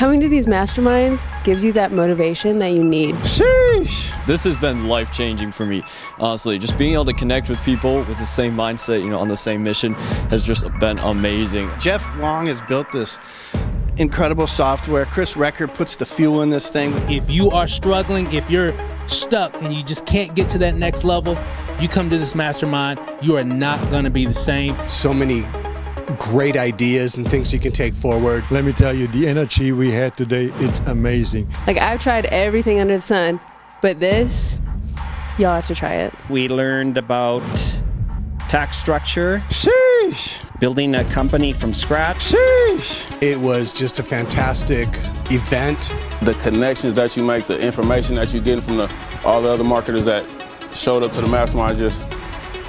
Coming to these masterminds gives you that motivation that you need. Sheesh. This has been life-changing for me, honestly. Just being able to connect with people with the same mindset, on the same mission has just been amazing. Jeff Long has built this incredible software. Chris Recker puts the fuel in this thing. If you are struggling, if you're stuck and you just can't get to that next level, you come to this mastermind, you are not going to be the same. So many great ideas and things you can take forward. Let me tell you, the energy we had today, it's amazing. Like, I've tried everything under the sun, but this, y'all have to try it. We learned about tax structure. Sheesh! Building a company from scratch. Sheesh! It was just a fantastic event. The connections that you make, the information that you get from all the other marketers that showed up to the mastermind,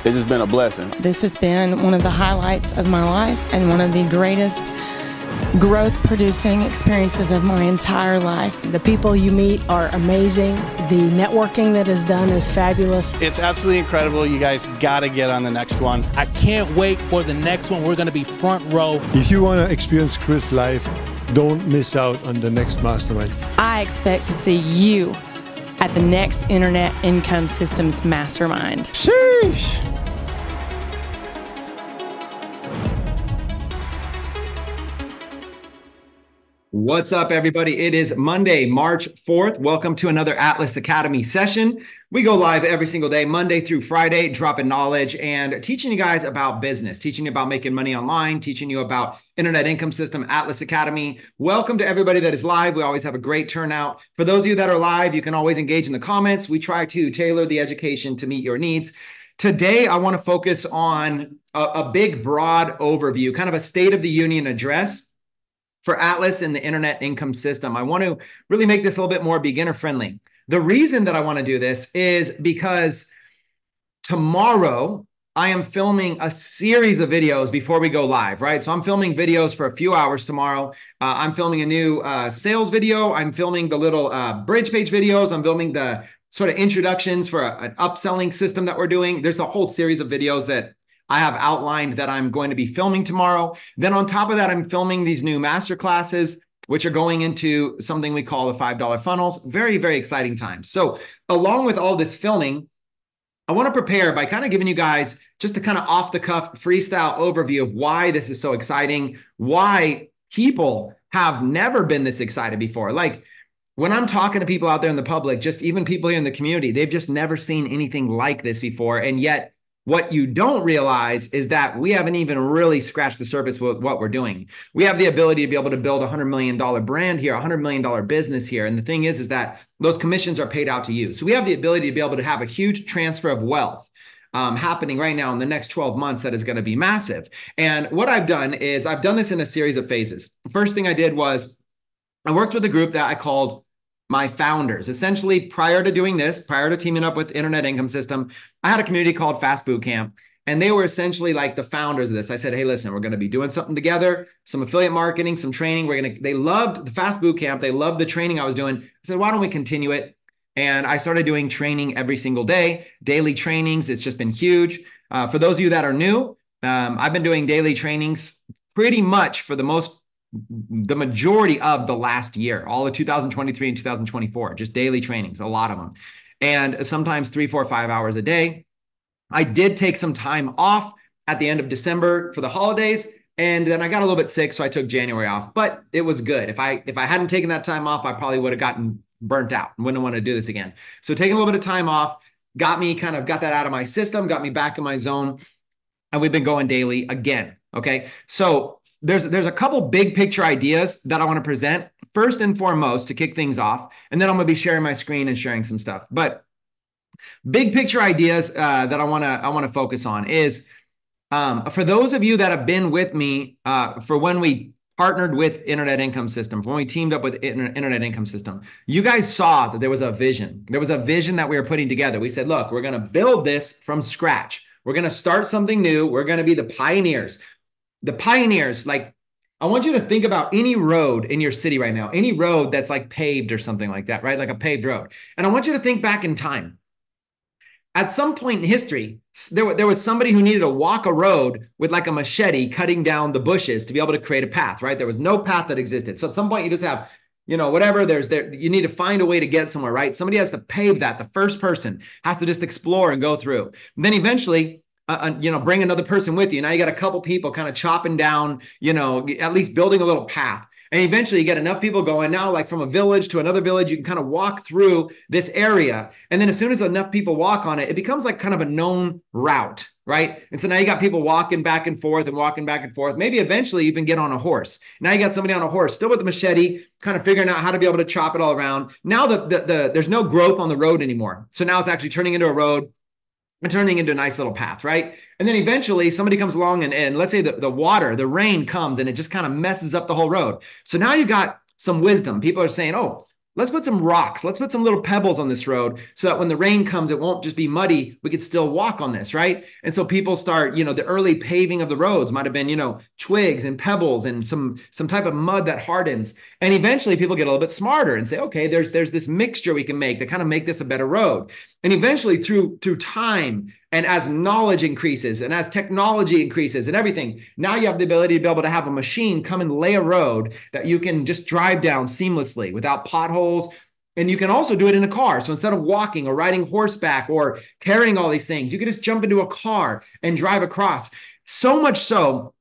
it's just been a blessing. This has been one of the highlights of my life and one of the greatest growth-producing experiences of my entire life. The people you meet are amazing. The networking that is done is fabulous. It's absolutely incredible. You guys gotta get on the next one. I can't wait for the next one. We're gonna be front row. If you wanna experience Chris life, don't miss out on the next mastermind. I expect to see you at the next Internet Income Systems Mastermind. Sheesh! What's up, everybody? It is Monday, March 4th. Welcome to another Atlas Academy session. We go live every single day, Monday through Friday, dropping knowledge and teaching you guys about business, teaching you about making money online, teaching you about Internet Income System, Atlas Academy. Welcome to everybody that is live. We always have a great turnout. For those of you that are live, you can always engage in the comments. We try to tailor the education to meet your needs. Today, I want to focus on a big, broad overview, kind of a State of the Union address for Atlas and the Internet Income System. I want to really make this a little bit more beginner friendly. The reason that I want to do this is because tomorrow I am filming a series of videos before we go live, right? So I'm filming videos for a few hours tomorrow. I'm filming a new sales video. I'm filming the little bridge page videos. I'm filming the sort of introductions for an upselling system that we're doing. There's a whole series of videos that I have outlined that I'm going to be filming tomorrow. Then on top of that, I'm filming these new masterclasses, which are going into something we call the $5 funnels. Very, very exciting times. So along with all this filming, I want to prepare by kind of giving you guys just the kind of off-the-cuff freestyle overview of why this is so exciting, why people have never been this excited before. Like, when I'm talking to people out there in the public, just even people here in the community, they've just never seen anything like this before. And yet, what you don't realize is that we haven't even really scratched the surface with what we're doing. We have the ability to be able to build a $100 million brand here, a $100 million business here. And the thing is that those commissions are paid out to you. So we have the ability to be able to have a huge transfer of wealth happening right now in the next 12 months that is going to be massive. And what I've done is I've done this in a series of phases. First thing I did was I worked with a group that I called my founders. Essentially, prior to doing this, prior to teaming up with Internet Income System, I had a community called Fast Boot Camp, and they were essentially like the founders of this. I said, hey, listen, we're going to be doing something together, some affiliate marketing, some training. They loved the Fast Boot Camp. They loved the training I was doing. I said, why don't we continue it? And I started doing training every single day, daily trainings. It's just been huge. For those of you that are new, I've been doing daily trainings pretty much for the majority of the last year, all of 2023 and 2024, just daily trainings, a lot of them. And sometimes 3, 4, 5 hours a day. I did take some time off at the end of December for the holidays. And then I got a little bit sick, so I took January off, but it was good. If I hadn't taken that time off, I probably would have gotten burnt out and wouldn't want to do this again. So taking a little bit of time off got that out of my system, got me back in my zone. And we've been going daily again. Okay. So There's a couple big picture ideas that I want to present first and foremost to kick things off, and then I'm going to be sharing my screen and sharing some stuff. But big picture ideas that I want to focus on is for those of you that have been with me for when we partnered with Internet Income System, when we teamed up with Internet Income System, you guys saw that there was a vision. There was a vision that we were putting together. We said, look, we're going to build this from scratch. We're going to start something new. We're going to be the pioneers. The pioneers, like, I want you to think about any road in your city right now, any road that's like paved or something like that, right? Like a paved road. And I want you to think back in time. At some point in history, there was somebody who needed to walk a road with like a machete cutting down the bushes to be able to create a path, right? There was no path that existed. So at some point you just have you know, whatever, you need to find a way to get somewhere, right? Somebody has to pave that. The first person has to just explore and go through. And then eventually, you know, bring another person with you. Now you got a couple people kind of chopping down, you know, at least building a little path. And eventually you get enough people going now, like from a village to another village, you can kind of walk through this area. And then as soon as enough people walk on it, it becomes like kind of a known route, right? And so now you got people walking back and forth and walking back and forth. Maybe eventually even get on a horse. Now you got somebody on a horse, still with the machete, kind of figuring out how to be able to chop it all around. Now there's no growth on the road anymore. So now it's actually turning into a road and turning into a nice little path, right? And then eventually somebody comes along and let's say the rain comes and it just kind of messes up the whole road. So now you got some wisdom. People are saying, oh, let's put some rocks. Let's put some little pebbles on this road so that when the rain comes, it won't just be muddy. We could still walk on this, right? And so people start, you know, the early paving of the roads might've been, you know, twigs and pebbles and some type of mud that hardens. And eventually people get a little bit smarter and say, okay, there's this mixture we can make to kind of make this a better road. And eventually through time, and as knowledge increases and as technology increases and everything, now you have the ability to be able to have a machine come and lay a road that you can just drive down seamlessly without potholes. And you can also do it in a car. So instead of walking or riding horseback or carrying all these things, you can just jump into a car and drive across. So much so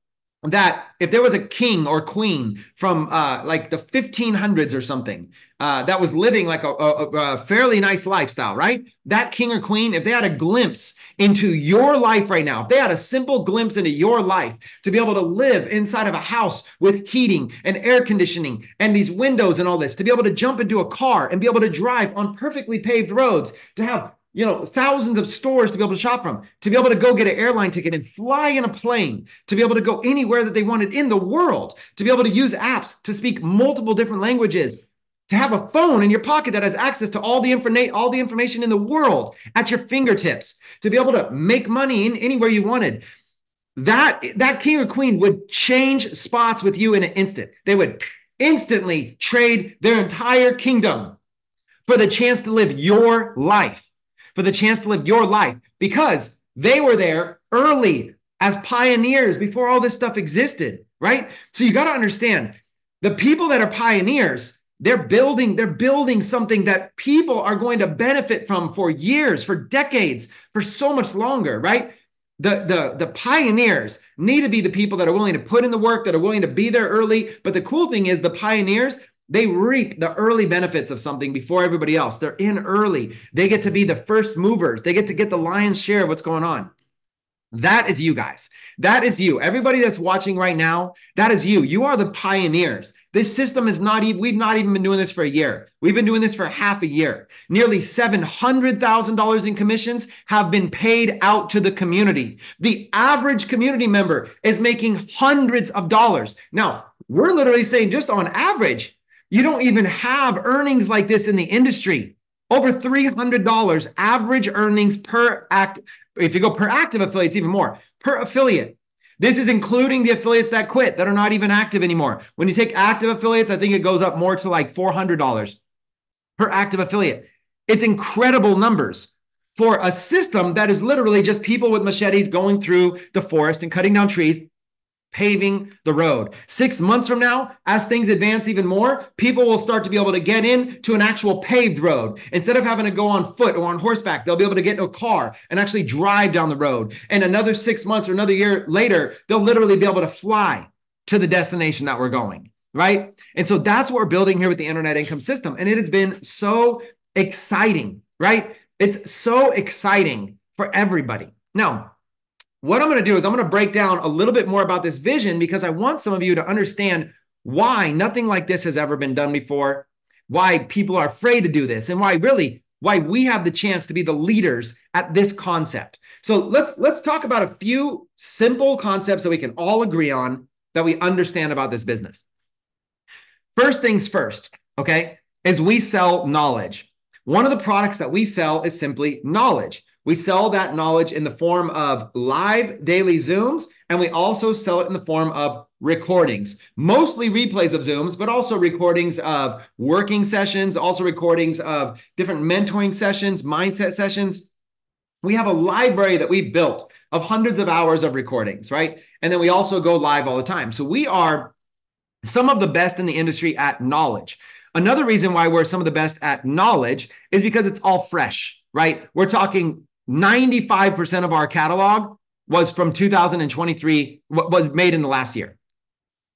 that if there was a king or queen from like the 1500s or something that was living like a fairly nice lifestyle, right? That king or queen, if they had a glimpse into your life right now, if they had a simple glimpse into your life to be able to live inside of a house with heating and air conditioning and these windows and all this, to be able to jump into a car and be able to drive on perfectly paved roads, to have, you know, thousands of stores to be able to shop from, to be able to go get an airline ticket and fly in a plane, to be able to go anywhere that they wanted in the world, to be able to use apps, to speak multiple different languages, to have a phone in your pocket that has access to all the information in the world at your fingertips, to be able to make money in anywhere you wanted. That king or queen would change spots with you in an instant. They would instantly trade their entire kingdom for the chance to live your life. For the chance to live your life, because they were there early as pioneers before all this stuff existed, right? So you got to understand, the people that are pioneers, they're building something that people are going to benefit from for years, for decades, for so much longer, right? The pioneers need to be the people that are willing to put in the work, that are willing to be there early. But the cool thing is the pioneers, they reap the early benefits of something before everybody else. They're in early. They get to be the first movers. They get to get the lion's share of what's going on. That is you guys. That is you. Everybody that's watching right now, that is you. You are the pioneers. This system is not even, we've not even been doing this for a year. We've been doing this for half a year. Nearly $700,000 in commissions have been paid out to the community. The average community member is making hundreds of dollars. Now, we're literally saying just on average, you don't even have earnings like this in the industry. Over $300 average earnings per act. If you go per active affiliates, even more per affiliate. This is including the affiliates that quit, that are not even active anymore. When you take active affiliates, I think it goes up more to like $400 per active affiliate. It's incredible numbers for a system that is literally just people with machetes going through the forest and cutting down trees, paving the road. 6 months from now, as things advance even more, people will start to be able to get in to an actual paved road. Instead of having to go on foot or on horseback, they'll be able to get in a car and actually drive down the road. And another 6 months or another year later, they'll literally be able to fly to the destination that we're going, right? And so that's what we're building here with the Internet Income System. And it has been so exciting, right? It's so exciting for everybody. Now, what I'm going to do is I'm going to break down a little bit more about this vision, because I want some of you to understand why nothing like this has ever been done before, why people are afraid to do this, and why we have the chance to be the leaders at this concept. So let's talk about a few simple concepts that we can all agree on, that we understand about this business. First things first, okay, is we sell knowledge. One of the products that we sell is simply knowledge. We sell that knowledge in the form of live daily Zooms, and we also sell it in the form of recordings, mostly replays of Zooms, but also recordings of working sessions, also recordings of different mentoring sessions, mindset sessions. We have a library that we've built of hundreds of hours of recordings, right? And then we also go live all the time. So we are some of the best in the industry at knowledge. Another reason why we're some of the best at knowledge is because it's all fresh, right? We're talking 95% of our catalog was from 2023, was made in the last year.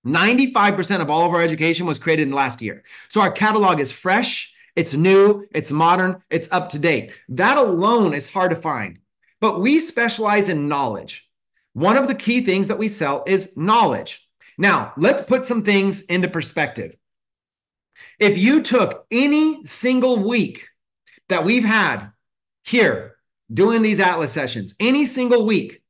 95% of all of our education was created in the last year. So our catalog is fresh, it's new, it's modern, it's up to date. That alone is hard to find. But we specialize in knowledge. One of the key things that we sell is knowledge. Now, let's put some things into perspective. If you took any single week that we've had here doing these Atlas sessions, any single week,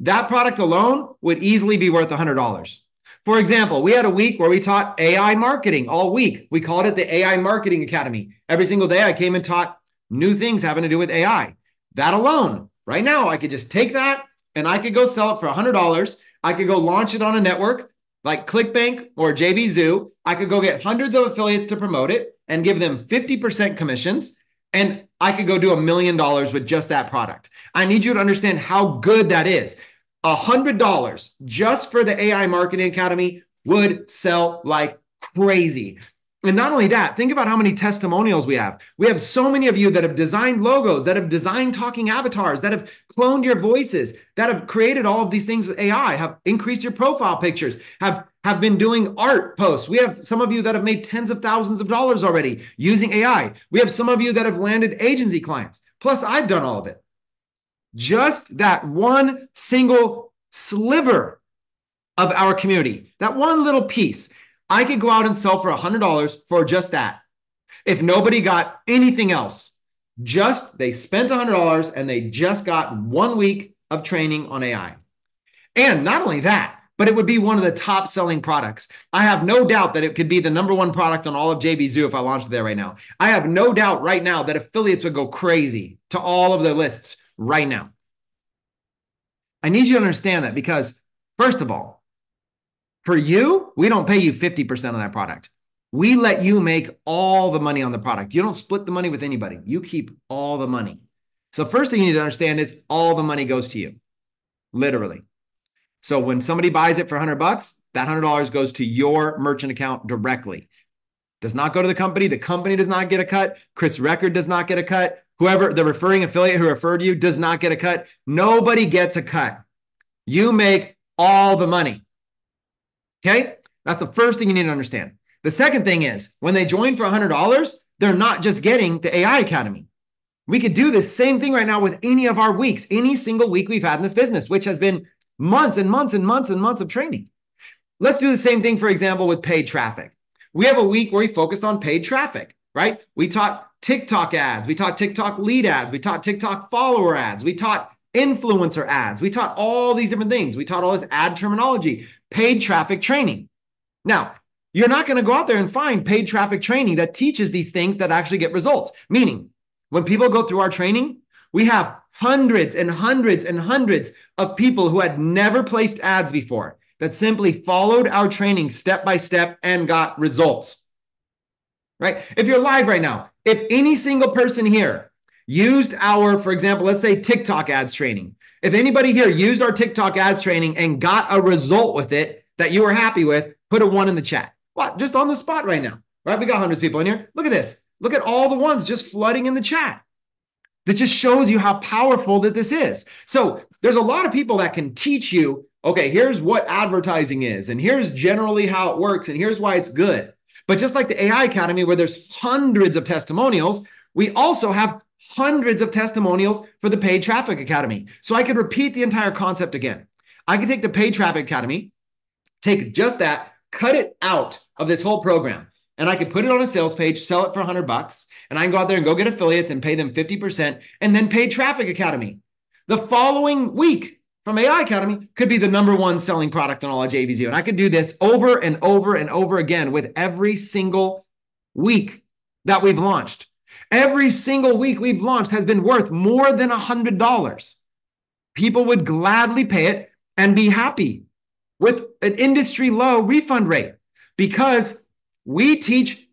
that product alone would easily be worth $100. For example, we had a week where we taught AI marketing all week. We called it the AI Marketing Academy. Every single day I came and taught new things having to do with AI. That alone, right now, I could just take that and I could go sell it for $100. I could go launch it on a network like ClickBank or JVZoo. I could go get hundreds of affiliates to promote it and give them 50% commissions. And I could go do $1 million with just that product. I need you to understand how good that is. $100 just for the AI Marketing Academy would sell like crazy. And not only that, think about how many testimonials we have. We have so many of you that have designed logos, that have designed talking avatars, that have cloned your voices, that have created all of these things with AI, have increased your profile pictures, have been doing art posts. We have some of you that have made tens of thousands of dollars already using AI. We have some of you that have landed agency clients. Plus, I've done all of it. Just that one single sliver of our community, that one little piece, I could go out and sell for $100 for just that. If nobody got anything else, just they spent $100 and they just got 1 week of training on AI. And not only that, but it would be one of the top selling products. I have no doubt that it could be the #1 product on all of JVZoo if I launched it there right now. I have no doubt right now that affiliates would go crazy to all of their lists right now. I need you to understand that because, first of all, for you, we don't pay you 50% of that product. We let you make all the money on the product. You don't split the money with anybody. You keep all the money. So first thing you need to understand is all the money goes to you, literally. So when somebody buys it for $100, that $100 goes to your merchant account directly. Does not go to the company. The company does not get a cut. Chris Recker does not get a cut. Whoever, the referring affiliate who referred you does not get a cut. Nobody gets a cut. You make all the money. Okay? That's the first thing you need to understand. The second thing is when they join for $100, they're not just getting the AI Academy. We could do the same thing right now with any of our weeks, any single week we've had in this business, which has been months and months and months and months of training. Let's do the same thing, for example, with paid traffic. We have a week where we focused on paid traffic, right? We taught TikTok ads. We taught TikTok lead ads. We taught TikTok follower ads. We taught influencer ads. We taught all these different things. We taught all this ad terminology, paid traffic training. Now, you're not going to go out there and find paid traffic training that teaches these things that actually get results. Meaning, when people go through our training, we have hundreds and hundreds and hundreds of people who had never placed ads before that simply followed our training step by step and got results. Right? If you're live right now, if any single person here used our, for example, let's say TikTok ads training. If anybody here used our TikTok ads training and got a result with it that you were happy with, put a 1 in the chat. What? Just on the spot right now, right? We got hundreds of people in here. Look at this. Look at all the ones just flooding in the chat. That just shows you how powerful that this is. So there's a lot of people that can teach you, okay, here's what advertising is, and here's generally how it works, and here's why it's good. But just like the AI Academy, where there's hundreds of testimonials, we also have hundreds of testimonials for the Paid Traffic Academy. So I could repeat the entire concept again. I could take the Paid Traffic Academy, take just that, cut it out of this whole program, and I could put it on a sales page, sell it for $100, and I can go out there and go get affiliates and pay them 50%, and then Paid Traffic Academy. The following week from AI Academy could be the #1 selling product on all of JVZoo. And I could do this over and over and over again with every single week that we've launched. Every single week we've launched has been worth more than $100. People would gladly pay it and be happy with an industry low refund rate because we teach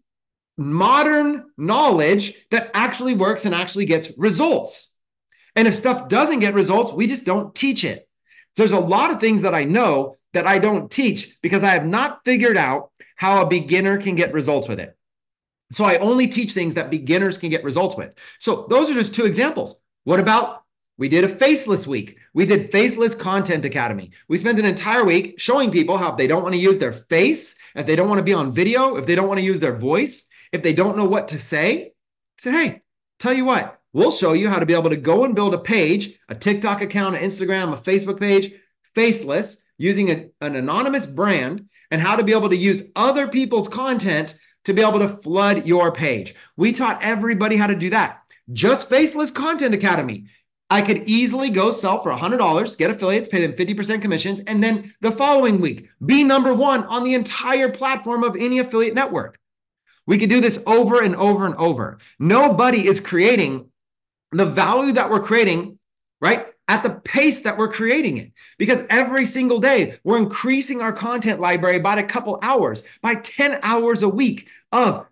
modern knowledge that actually works and actually gets results. And if stuff doesn't get results, we just don't teach it. There's a lot of things that I know that I don't teach because I have not figured out how a beginner can get results with it. So I only teach things that beginners can get results with. So those are just two examples. What about, we did a faceless week. We did Faceless Content Academy. We spent an entire week showing people how if they don't want to use their face, if they don't want to be on video, if they don't want to use their voice, if they don't know what to say, say, hey, tell you what, we'll show you how to be able to go and build a page, a TikTok account, an Instagram, a Facebook page, faceless, using an anonymous brand, and how to be able to use other people's content to be able to flood your page. We taught everybody how to do that. Just Faceless Content Academy. I could easily go sell for $100, get affiliates, pay them 50% commissions, and then the following week, be #1 on the entire platform of any affiliate network. We could do this over and over and over. Nobody is creating the value that we're creating, right? At the pace that we're creating it. Because every single day, we're increasing our content library by a couple hours, by 10 hours a week of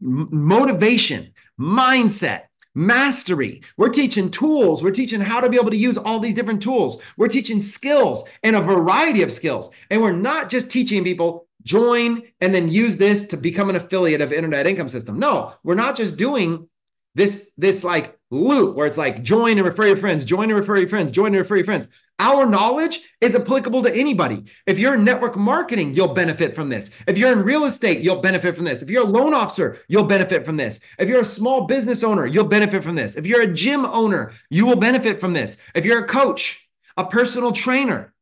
motivation, mindset, mastery. We're teaching tools. We're teaching how to be able to use all these different tools. We're teaching skills and a variety of skills. And we're not just teaching people join and then use this to become an affiliate of Internet Income System. No, we're not just doing this like loop where it's like join and refer your friends, join and refer your friends, join and refer your friends. Our knowledge is applicable to anybody. If you're in network marketing, you'll benefit from this. If you're in real estate, you'll benefit from this. If you're a loan officer, you'll benefit from this. If you're a small business owner, you'll benefit from this. If you're a gym owner, you will benefit from this. If you're a coach, a personal trainer,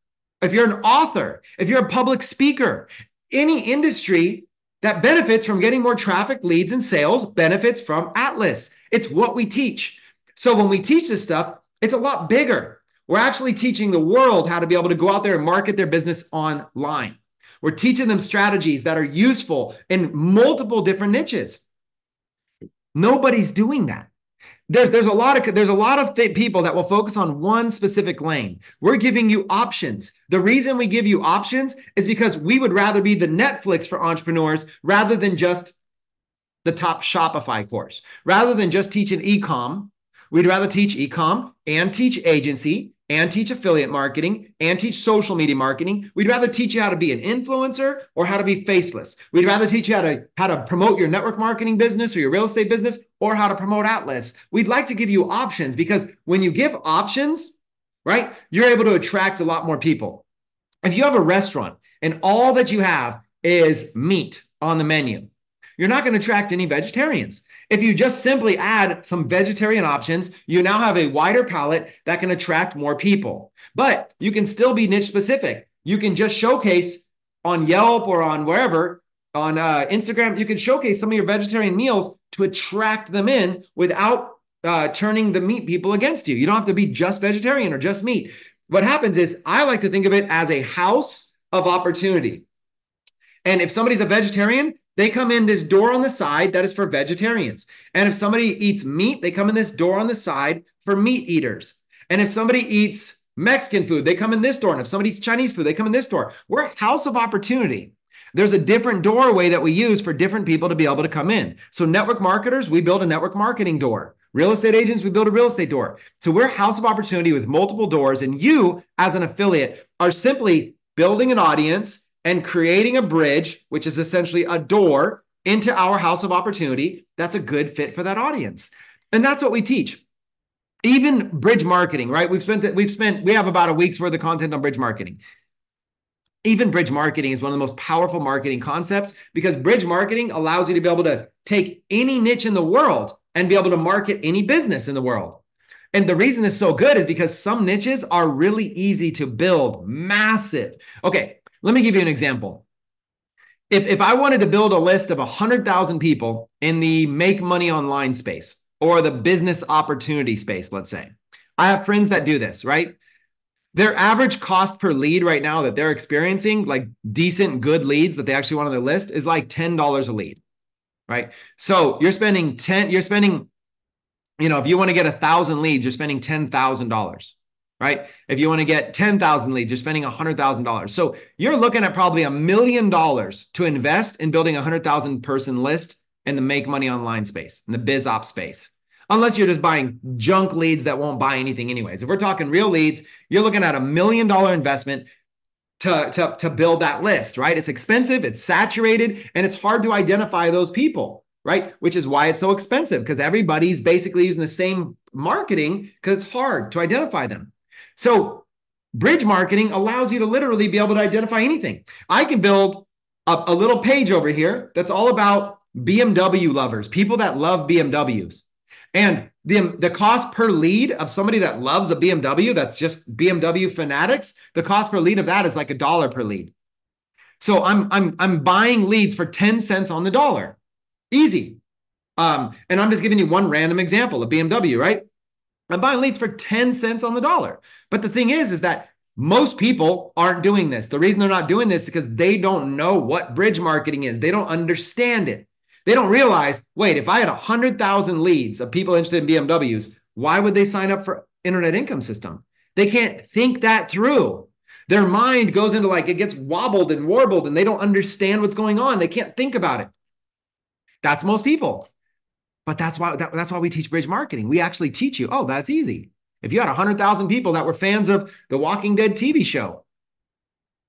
if you're an author, if you're a public speaker, any industry that benefits from getting more traffic, leads, and sales benefits from Atlas. It's what we teach. So when we teach this stuff, it's a lot bigger. We're actually teaching the world how to be able to go out there and market their business online. We're teaching them strategies that are useful in multiple different niches. Nobody's doing that. There's a lot of people that will focus on one specific lane. We're giving you options. The reason we give you options is because we would rather be the Netflix for entrepreneurs rather than just the top Shopify course. Rather than just teaching e-com, we'd rather teach e-com and teach agency and teach affiliate marketing and teach social media marketing. We'd rather teach you how to be an influencer or how to be faceless. We'd rather teach you how to promote your network marketing business or your real estate business or how to promote Atlas. We'd like to give you options because when you give options, right, you're able to attract a lot more people. If you have a restaurant and all that you have is meat on the menu, you're not going to attract any vegetarians. If you just simply add some vegetarian options, you now have a wider palette that can attract more people. But you can still be niche specific. You can just showcase on Yelp or on wherever, on Instagram, you can showcase some of your vegetarian meals to attract them in without turning the meat people against you. You don't have to be just vegetarian or just meat. What happens is I like to think of it as a house of opportunity. And if somebody's a vegetarian, they come in this door on the side that is for vegetarians. And if somebody eats meat, they come in this door on the side for meat eaters. And if somebody eats Mexican food, they come in this door. And if somebody eats Chinese food, they come in this door. We're a house of opportunity. There's a different doorway that we use for different people to be able to come in. So network marketers, we build a network marketing door. Real estate agents, we build a real estate door. So we're a house of opportunity with multiple doors. And you, as an affiliate, are simply building an audience and creating a bridge, which is essentially a door into our house of opportunity that's a good fit for that audience. And that's what we teach. Even bridge marketing, right? We have about a week's worth of content on bridge marketing. Even bridge marketing is one of the most powerful marketing concepts because bridge marketing allows you to be able to take any niche in the world and be able to market any business in the world. And the reason it's so good is because some niches are really easy to build, massive. Okay. Let me give you an example. If I wanted to build a list of 100,000 people in the make money online space or the business opportunity space, let's say, I have friends that do this, right? Their average cost per lead right now that they're experiencing, like decent, good leads that they actually want on their list is like $10 a lead, right? So if you want to get 1,000 leads, you're spending $10,000. Right? If you want to get 10,000 leads, you're spending $100,000. So you're looking at probably $1 million to invest in building 100,000 person list in the make money online space, in the biz op space, unless you're just buying junk leads that won't buy anything anyways. If we're talking real leads, you're looking at $1 million investment to build that list, right? It's expensive, it's saturated, and it's hard to identify those people. right? Which is why it's so expensive, because everybody's basically using the same marketing because it's hard to identify them. So bridge marketing allows you to literally be able to identify anything. I can build a little page over here that's all about BMW lovers, people that love BMWs. And the cost per lead of somebody that loves a BMW, that's just BMW fanatics, the cost per lead of that is like $1 per lead. So I'm buying leads for 10 cents on the dollar. Easy. And I'm just giving you one random example of BMW, right? I'm buying leads for 10 cents on the dollar. But the thing is that most people aren't doing this. The reason they're not doing this is because they don't know what bridge marketing is. They don't understand it. They don't realize, wait, if I had 100,000 leads of people interested in BMWs, why would they sign up for Internet Income System? They can't think that through. Their mind goes into like, it gets wobbled and warbled and they don't understand what's going on. They can't think about it. That's most people. But that's why we teach bridge marketing. We actually teach you, oh, that's easy. If you had 100,000 people that were fans of The Walking Dead TV show,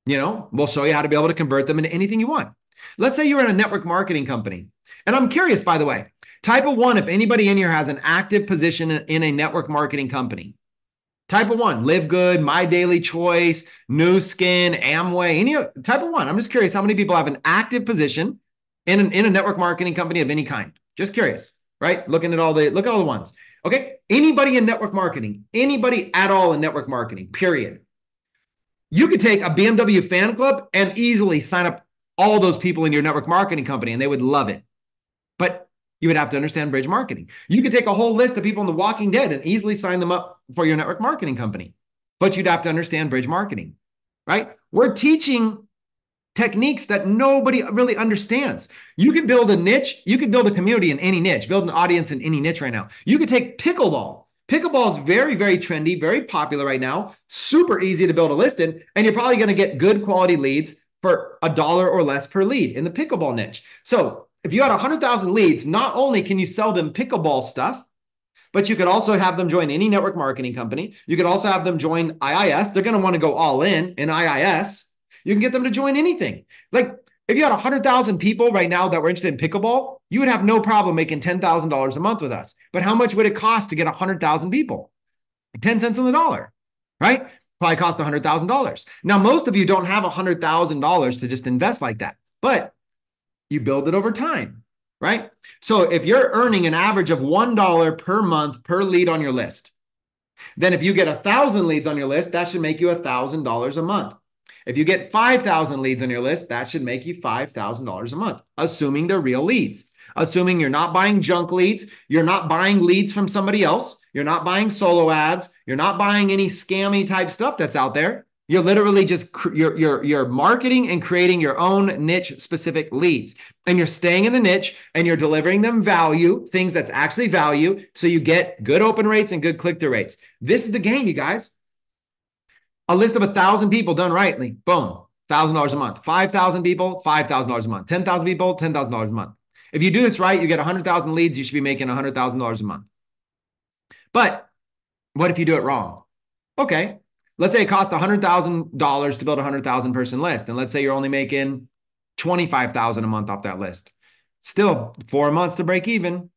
you know, we'll show you how to be able to convert them into anything you want. Let's say you're in a network marketing company. And I'm curious, by the way, type of one, if anybody in here has an active position in a network marketing company. Type of one, Live Good, My Daily Choice, NewSkin, Amway, any type of one. I'm just curious how many people have an active position in a network marketing company of any kind. Just curious, right? Look at all the ones. Okay. Anybody in network marketing, anybody at all in network marketing, period. You could take a BMW fan club and easily sign up all those people in your network marketing company and they would love it. But you would have to understand bridge marketing. You could take a whole list of people in The Walking Dead and easily sign them up for your network marketing company, but you'd have to understand bridge marketing, right? We're teaching techniques that nobody really understands. You can build a niche. You can build a community in any niche, build an audience in any niche right now. You could take pickleball. Pickleball is very, very trendy, very popular right now. Super easy to build a list in, and you're probably going to get good quality leads for $1 or less per lead in the pickleball niche. So if you had 100,000 leads, not only can you sell them pickleball stuff, but you could also have them join any network marketing company. You could also have them join IIS. They're going to want to go all in IIS. You can get them to join anything. Like if you had 100,000 people right now that were interested in pickleball, you would have no problem making $10,000 a month with us. But how much would it cost to get 100,000 people? 10 cents on the dollar, right? Probably cost $100,000. Now, most of you don't have $100,000 to just invest like that, but you build it over time, right? So if you're earning an average of $1 per month per lead on your list, then if you get 1,000 leads on your list, that should make you $1,000 a month. If you get 5,000 leads on your list, that should make you $5,000 a month, assuming they're real leads, assuming you're not buying junk leads, you're not buying leads from somebody else, you're not buying solo ads, you're not buying any scammy type stuff that's out there. You're literally just, you're marketing and creating your own niche specific leads, and you're staying in the niche and you're delivering them value, things that's actually value. So you get good open rates and good click-through rates. This is the game, you guys. A list of 1,000 people done rightly, boom, $1,000 a month. 5,000 people, $5,000 a month. 10,000 people, $10,000 a month. If you do this right, you get 100,000 leads, you should be making $100,000 a month. But what if you do it wrong? Okay, let's say it costs $100,000 to build a 100,000 person list. And let's say you're only making $25,000 a month off that list. Still 4 months to break even.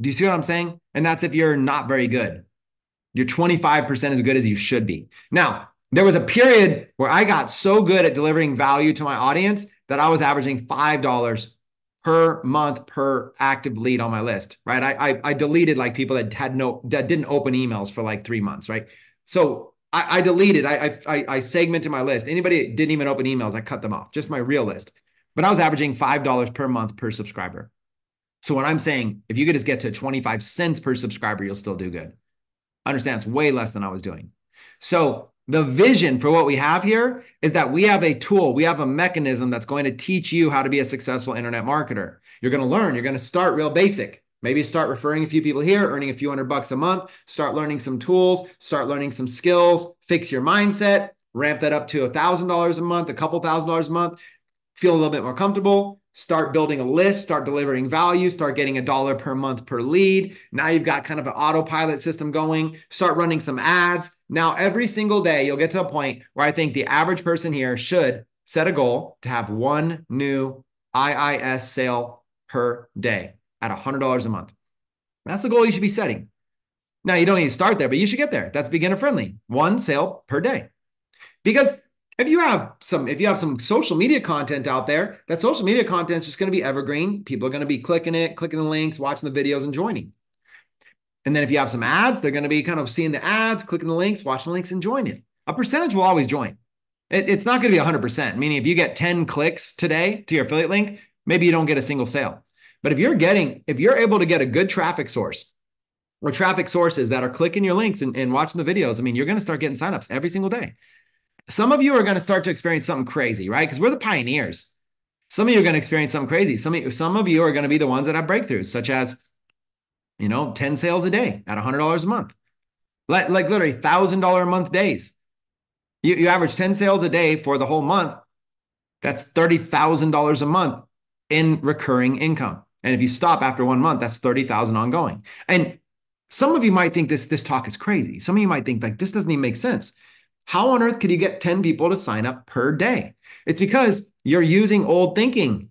Do you see what I'm saying? And that's if you're not very good. You're 25% as good as you should be. Now, there was a period where I got so good at delivering value to my audience that I was averaging $5 per month per active lead on my list, right? I deleted like people that didn't open emails for like 3 months, right? So I segmented my list. Anybody that didn't even open emails, I cut them off, just my real list. But I was averaging $5 per month per subscriber. So what I'm saying, if you could just get to 25 cents per subscriber, you'll still do good. Understand, it's way less than I was doing. So the vision for what we have here is that we have a tool, we have a mechanism that's going to teach you how to be a successful internet marketer. You're going to learn, you're going to start real basic. Maybe start referring a few people here, earning a few $100 a month, start learning some tools, start learning some skills, fix your mindset, ramp that up to $1,000 a month, a couple $1,000s a month, feel a little bit more comfortable. Start building a list, start delivering value, start getting $1 per month per lead. Now you've got kind of an autopilot system going, start running some ads. Now, every single day, you'll get to a point where I think the average person here should set a goal to have one new IIS sale per day at $100 a month. That's the goal you should be setting. Now, you don't need to start there, but you should get there. That's beginner friendly. One sale per day. Because if you have some social media content out there, that social media content is just going to be evergreen. People are going to be clicking it, clicking the links, watching the videos and joining. And then if you have some ads, they're going to be kind of seeing the ads, clicking the links, watching the links and joining it. A percentage will always join. It's not going to be 100%. Meaning if you get 10 clicks today to your affiliate link, maybe you don't get a single sale. But if you're able to get a good traffic source or traffic sources that are clicking your links and watching the videos, I mean, you're going to start getting signups every single day. Some of you are going to start to experience something crazy, right? Because we're the pioneers. Some of you are going to experience something crazy. Some of you are going to be the ones that have breakthroughs, such as, 10 sales a day at $100 a month. Like literally $1,000 a month days. You average 10 sales a day for the whole month. That's $30,000 a month in recurring income. And if you stop after 1 month, that's $30,000 ongoing. And some of you might think this talk is crazy. Some of you might think like, this doesn't even make sense. How on earth could you get 10 people to sign up per day? It's because you're using old thinking.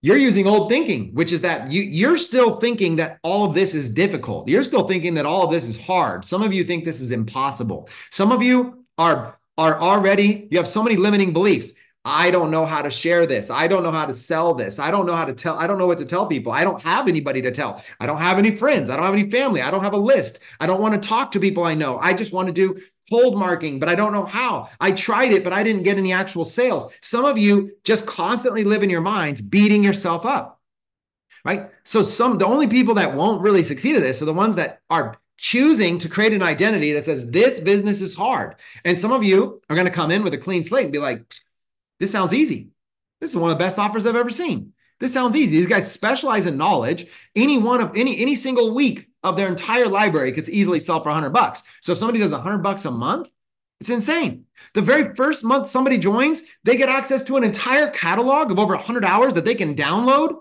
You're using old thinking, which is that you're still thinking that all of this is difficult. You're still thinking that all of this is hard. Some of you think this is impossible. Some of you are already, you have so many limiting beliefs. I don't know how to share this. I don't know how to sell this. I don't know how to tell. I don't know what to tell people. I don't have anybody to tell. I don't have any friends. I don't have any family. I don't have a list. I don't want to talk to people I know. I just want to do cold marketing, but I don't know how. I tried it, but I didn't get any actual sales. Some of you just constantly live in your minds, beating yourself up, right? So the only people that won't really succeed at this are the ones that are choosing to create an identity that says, this business is hard. And some of you are going to come in with a clean slate and be like, this sounds easy. This is one of the best offers I've ever seen. This sounds easy. These guys specialize in knowledge. Any single week of their entire library could easily sell for $100. So if somebody does $100 a month, it's insane. The very first month somebody joins, they get access to an entire catalog of over 100 hours that they can download.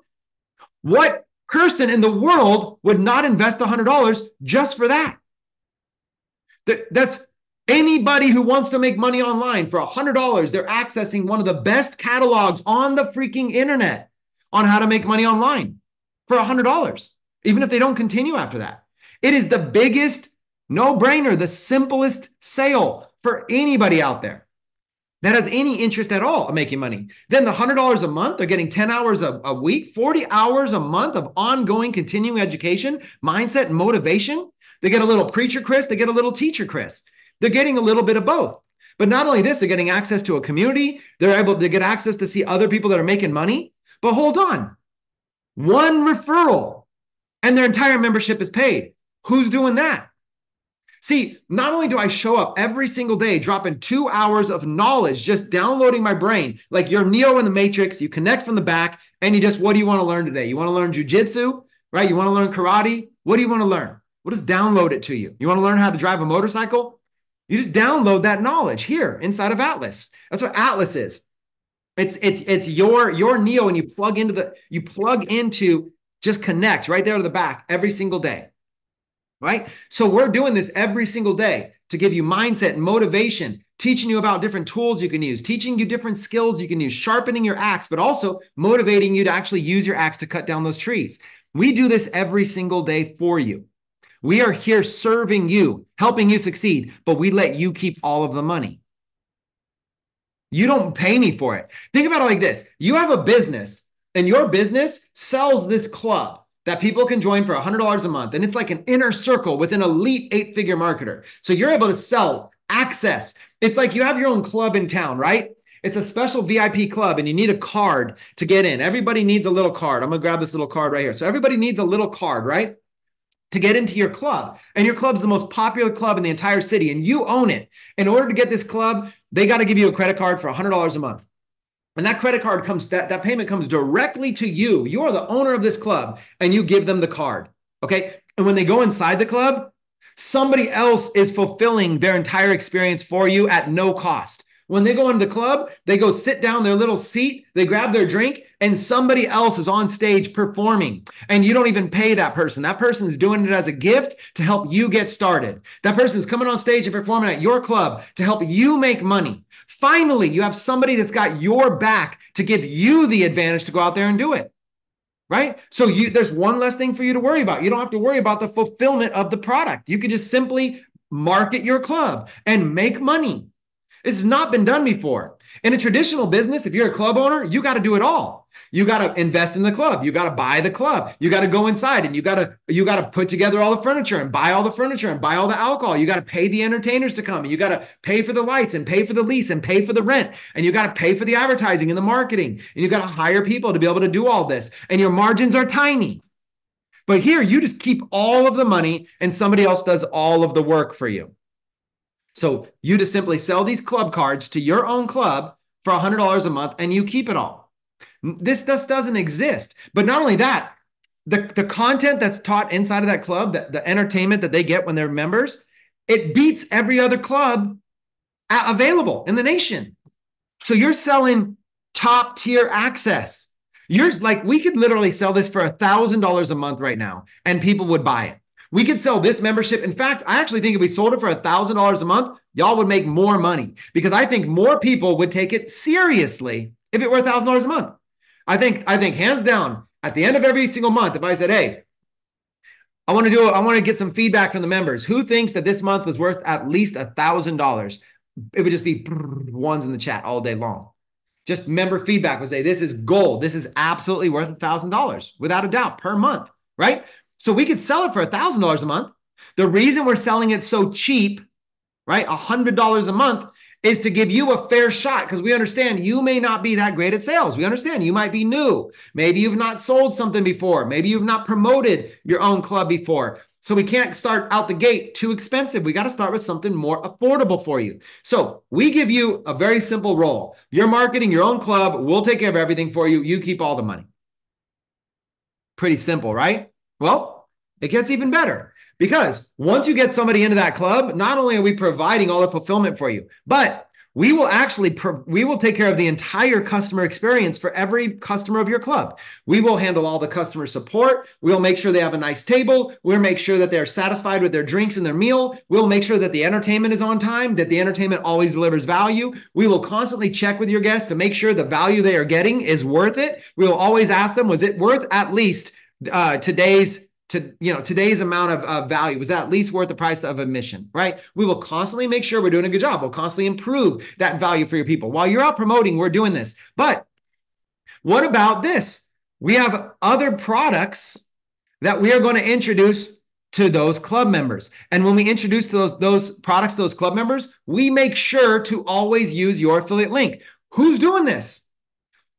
What person in the world would not invest $100 just for that? That's anybody who wants to make money online for $100, they're accessing one of the best catalogs on the freaking internet on how to make money online for $100, even if they don't continue after that. It is the biggest no-brainer, the simplest sale for anybody out there that has any interest at all of making money. Then the $100 a month, they're getting 10 hours a week, 40 hours a month of ongoing continuing education, mindset, and motivation. They get a little preacher Chris, they get a little teacher Chris. They're getting a little bit of both. But not only this, they're getting access to a community. They're able to get access to see other people that are making money. But hold on, one referral and their entire membership is paid. Who's doing that? See, not only do I show up every single day, dropping 2 hours of knowledge, just downloading my brain, like you're Neo in the Matrix, you connect from the back and you just, what do you want to learn today? You want to learn jujitsu, right? You want to learn karate? What do you want to learn? We'll just download it to you. You want to learn how to drive a motorcycle? You just download that knowledge here inside of Atlas. That's what Atlas is. It's your Neo, and you plug into just connect right there to the back every single day, right? So we're doing this every single day to give you mindset and motivation, teaching you about different tools you can use, teaching you different skills you can use, sharpening your axe, but also motivating you to actually use your axe to cut down those trees. We do this every single day for you. We are here serving you, helping you succeed, but we let you keep all of the money. You don't pay me for it. Think about it like this. You have a business and your business sells this club that people can join for $100 a month. And it's like an inner circle with an elite 8-figure marketer. So you're able to sell access. It's like you have your own club in town, right? It's a special VIP club and you need a card to get in. Everybody needs a little card. I'm going to grab this little card right here. So everybody needs a little card, right? To get into your club. And your club's the most popular club in the entire city and you own it. In order to get this club, they got to give you a credit card for $100 a month. And that credit card comes, that payment comes directly to you. You are the owner of this club and you give them the card, okay? And when they go inside the club, somebody else is fulfilling their entire experience for you at no cost. When they go into the club, they go sit down their little seat, they grab their drink, and somebody else is on stage performing. And you don't even pay that person. That person's doing it as a gift to help you get started. That person's coming on stage and performing at your club to help you make money. Finally, you have somebody that's got your back to give you the advantage to go out there and do it. right? So there's one less thing for you to worry about. You don't have to worry about the fulfillment of the product. You can just simply market your club and make money. This has not been done before. In a traditional business, if you're a club owner, you got to do it all. You got to invest in the club. You got to buy the club. You got to go inside and you got to put together all the furniture and buy all the furniture and buy all the alcohol. You got to pay the entertainers to come. And you got to pay for the lights and pay for the lease and pay for the rent. And you got to pay for the advertising and the marketing. And you got to hire people to be able to do all this. And your margins are tiny. But here, you just keep all of the money and somebody else does all of the work for you. So you just simply sell these club cards to your own club for $100 a month and you keep it all. This doesn't exist. But not only that, the content that's taught inside of that club, the entertainment that they get when they're members, it beats every other club available in the nation. So you're selling top tier access. You're like, we could literally sell this for $1,000 a month right now and people would buy it. We could sell this membership. In fact, I actually think if we sold it for $1,000 a month, y'all would make more money because I think more people would take it seriously if it were $1,000 a month. I think hands down, at the end of every single month, if I said, hey, I want to get some feedback from the members. Who thinks that this month was worth at least $1,000? It would just be ones in the chat all day long. Just member feedback would say, this is gold. This is absolutely worth $1,000 without a doubt per month, right? So we could sell it for $1,000 a month. The reason we're selling it so cheap, right, $100 a month, is to give you a fair shot because we understand you may not be that great at sales. We understand you might be new. Maybe you've not sold something before. Maybe you've not promoted your own club before. So we can't start out the gate too expensive. We got to start with something more affordable for you. So we give you a very simple role. You're marketing your own club. We'll take care of everything for you. You keep all the money. Pretty simple, right? Well, it gets even better because once you get somebody into that club, not only are we providing all the fulfillment for you, but we will actually, we will take care of the entire customer experience for every customer of your club. We will handle all the customer support. We'll make sure they have a nice table. We'll make sure that they're satisfied with their drinks and their meal. We'll make sure that the entertainment is on time, that the entertainment always delivers value. We will constantly check with your guests to make sure the value they are getting is worth it. We will always ask them, was it worth at least today's amount of value? Was that at least worth the price of admission, right? We will constantly make sure we're doing a good job. We'll constantly improve that value for your people. While you're out promoting, we're doing this. But what about this? We have other products that we are going to introduce to those club members. And when we introduce those products to those club members, we make sure to always use your affiliate link. Who's doing this?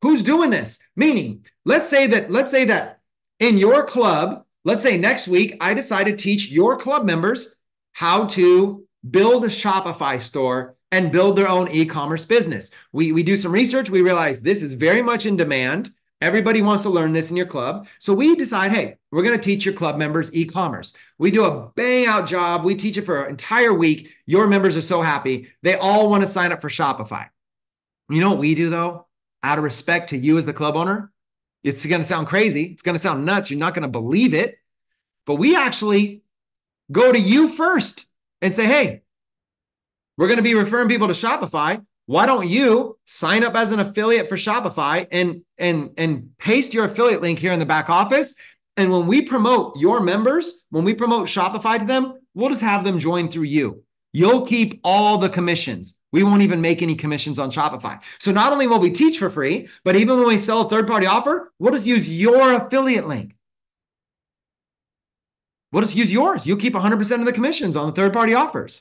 Who's doing this? Meaning, let's say that in your club, let's say next week, I decide to teach your club members how to build a Shopify store and build their own e-commerce business. We do some research. We realize this is very much in demand. Everybody wants to learn this in your club. So we decide, hey, we're going to teach your club members e-commerce. We do a bang out job. We teach it for an entire week. Your members are so happy. They all want to sign up for Shopify. You know what we do though, out of respect to you as the club owner? It's going to sound crazy. It's going to sound nuts. You're not going to believe it. But we actually go to you first and say, hey, we're going to be referring people to Shopify. Why don't you sign up as an affiliate for Shopify and paste your affiliate link here in the back office? And when we promote your members, when we promote Shopify to them, we'll just have them join through you. You'll keep all the commissions. We won't even make any commissions on Shopify. So not only will we teach for free, but even when we sell a third-party offer, we'll just use your affiliate link. We'll just use yours. You'll keep 100% of the commissions on the third-party offers.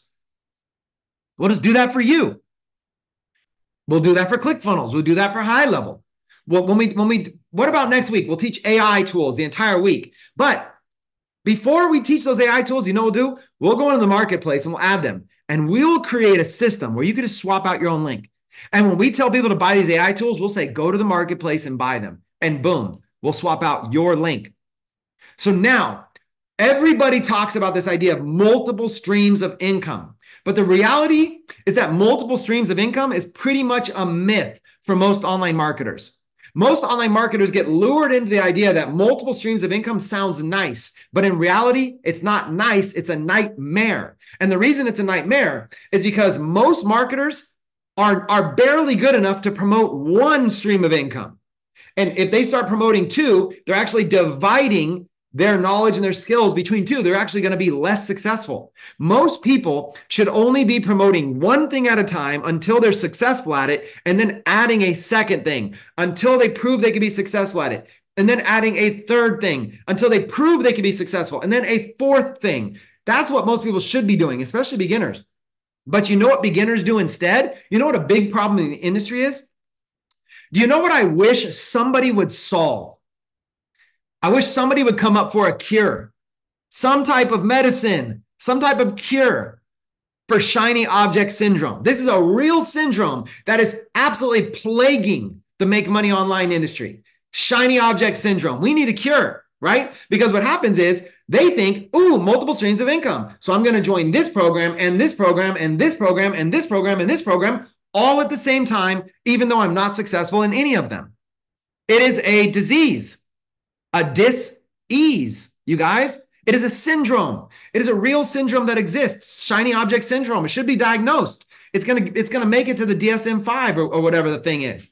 We'll just do that for you. We'll do that for ClickFunnels. We'll do that for High Level. Well, what about next week? We'll teach AI tools the entire week. But before we teach those AI tools, you know what we'll do? We'll go into the marketplace and we'll add them. And we will create a system where you can just swap out your own link. And when we tell people to buy these AI tools, we'll say, go to the marketplace and buy them. And boom, we'll swap out your link. So now everybody talks about this idea of multiple streams of income. But the reality is that multiple streams of income is pretty much a myth for most online marketers. Most online marketers get lured into the idea that multiple streams of income sounds nice, but in reality, it's not nice. It's a nightmare. And the reason it's a nightmare is because most marketers are barely good enough to promote one stream of income. And if they start promoting two, they're actually dividing their knowledge and their skills between two. They're actually going to be less successful. Most people should only be promoting one thing at a time until they're successful at it, and then adding a second thing until they prove they can be successful at it, and then adding a third thing until they prove they can be successful, and then a fourth thing. That's what most people should be doing, especially beginners. But you know what beginners do instead? You know what a big problem in the industry is? Do you know what I wish somebody would solve? I wish somebody would come up for a cure, some type of medicine, some type of cure for shiny object syndrome. This is a real syndrome that is absolutely plaguing the make money online industry. Shiny object syndrome. We need a cure, right? Because what happens is they think, ooh, multiple streams of income. So I'm going to join this program and this program and this program and this program and this program all at the same time, even though I'm not successful in any of them. It is a disease. A dis-ease, you guys. It is a syndrome. It is a real syndrome that exists. Shiny object syndrome. It should be diagnosed. It's gonna make it to the DSM-5 or whatever the thing is.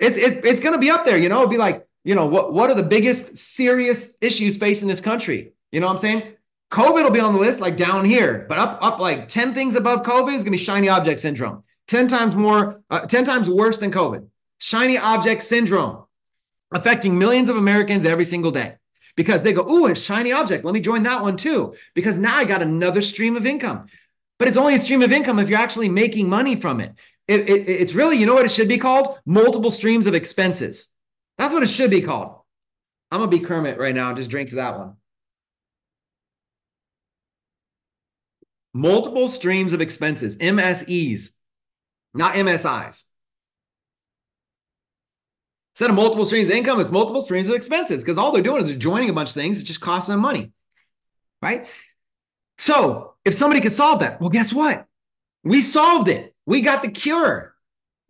It's gonna be up there. You know, it'd be like, you know, what are the biggest serious issues facing this country? You know what I'm saying? COVID will be on the list, like down here, but up like 10 things above COVID is gonna be shiny object syndrome. 10 times worse than COVID. Shiny object syndrome. Affecting millions of Americans every single day because they go, ooh, a shiny object. Let me join that one too, because now I got another stream of income. But it's only a stream of income if you're actually making money from it. It's really, you know what it should be called? Multiple streams of expenses. That's what it should be called. I'm going to be Kermit right now and just drink to that one. Multiple streams of expenses, MSEs, not MSIs. Instead of multiple streams of income, it's multiple streams of expenses because all they're doing is they're joining a bunch of things. It's just costing them money, right? So if somebody could solve that, well, guess what? We solved it. We got the cure,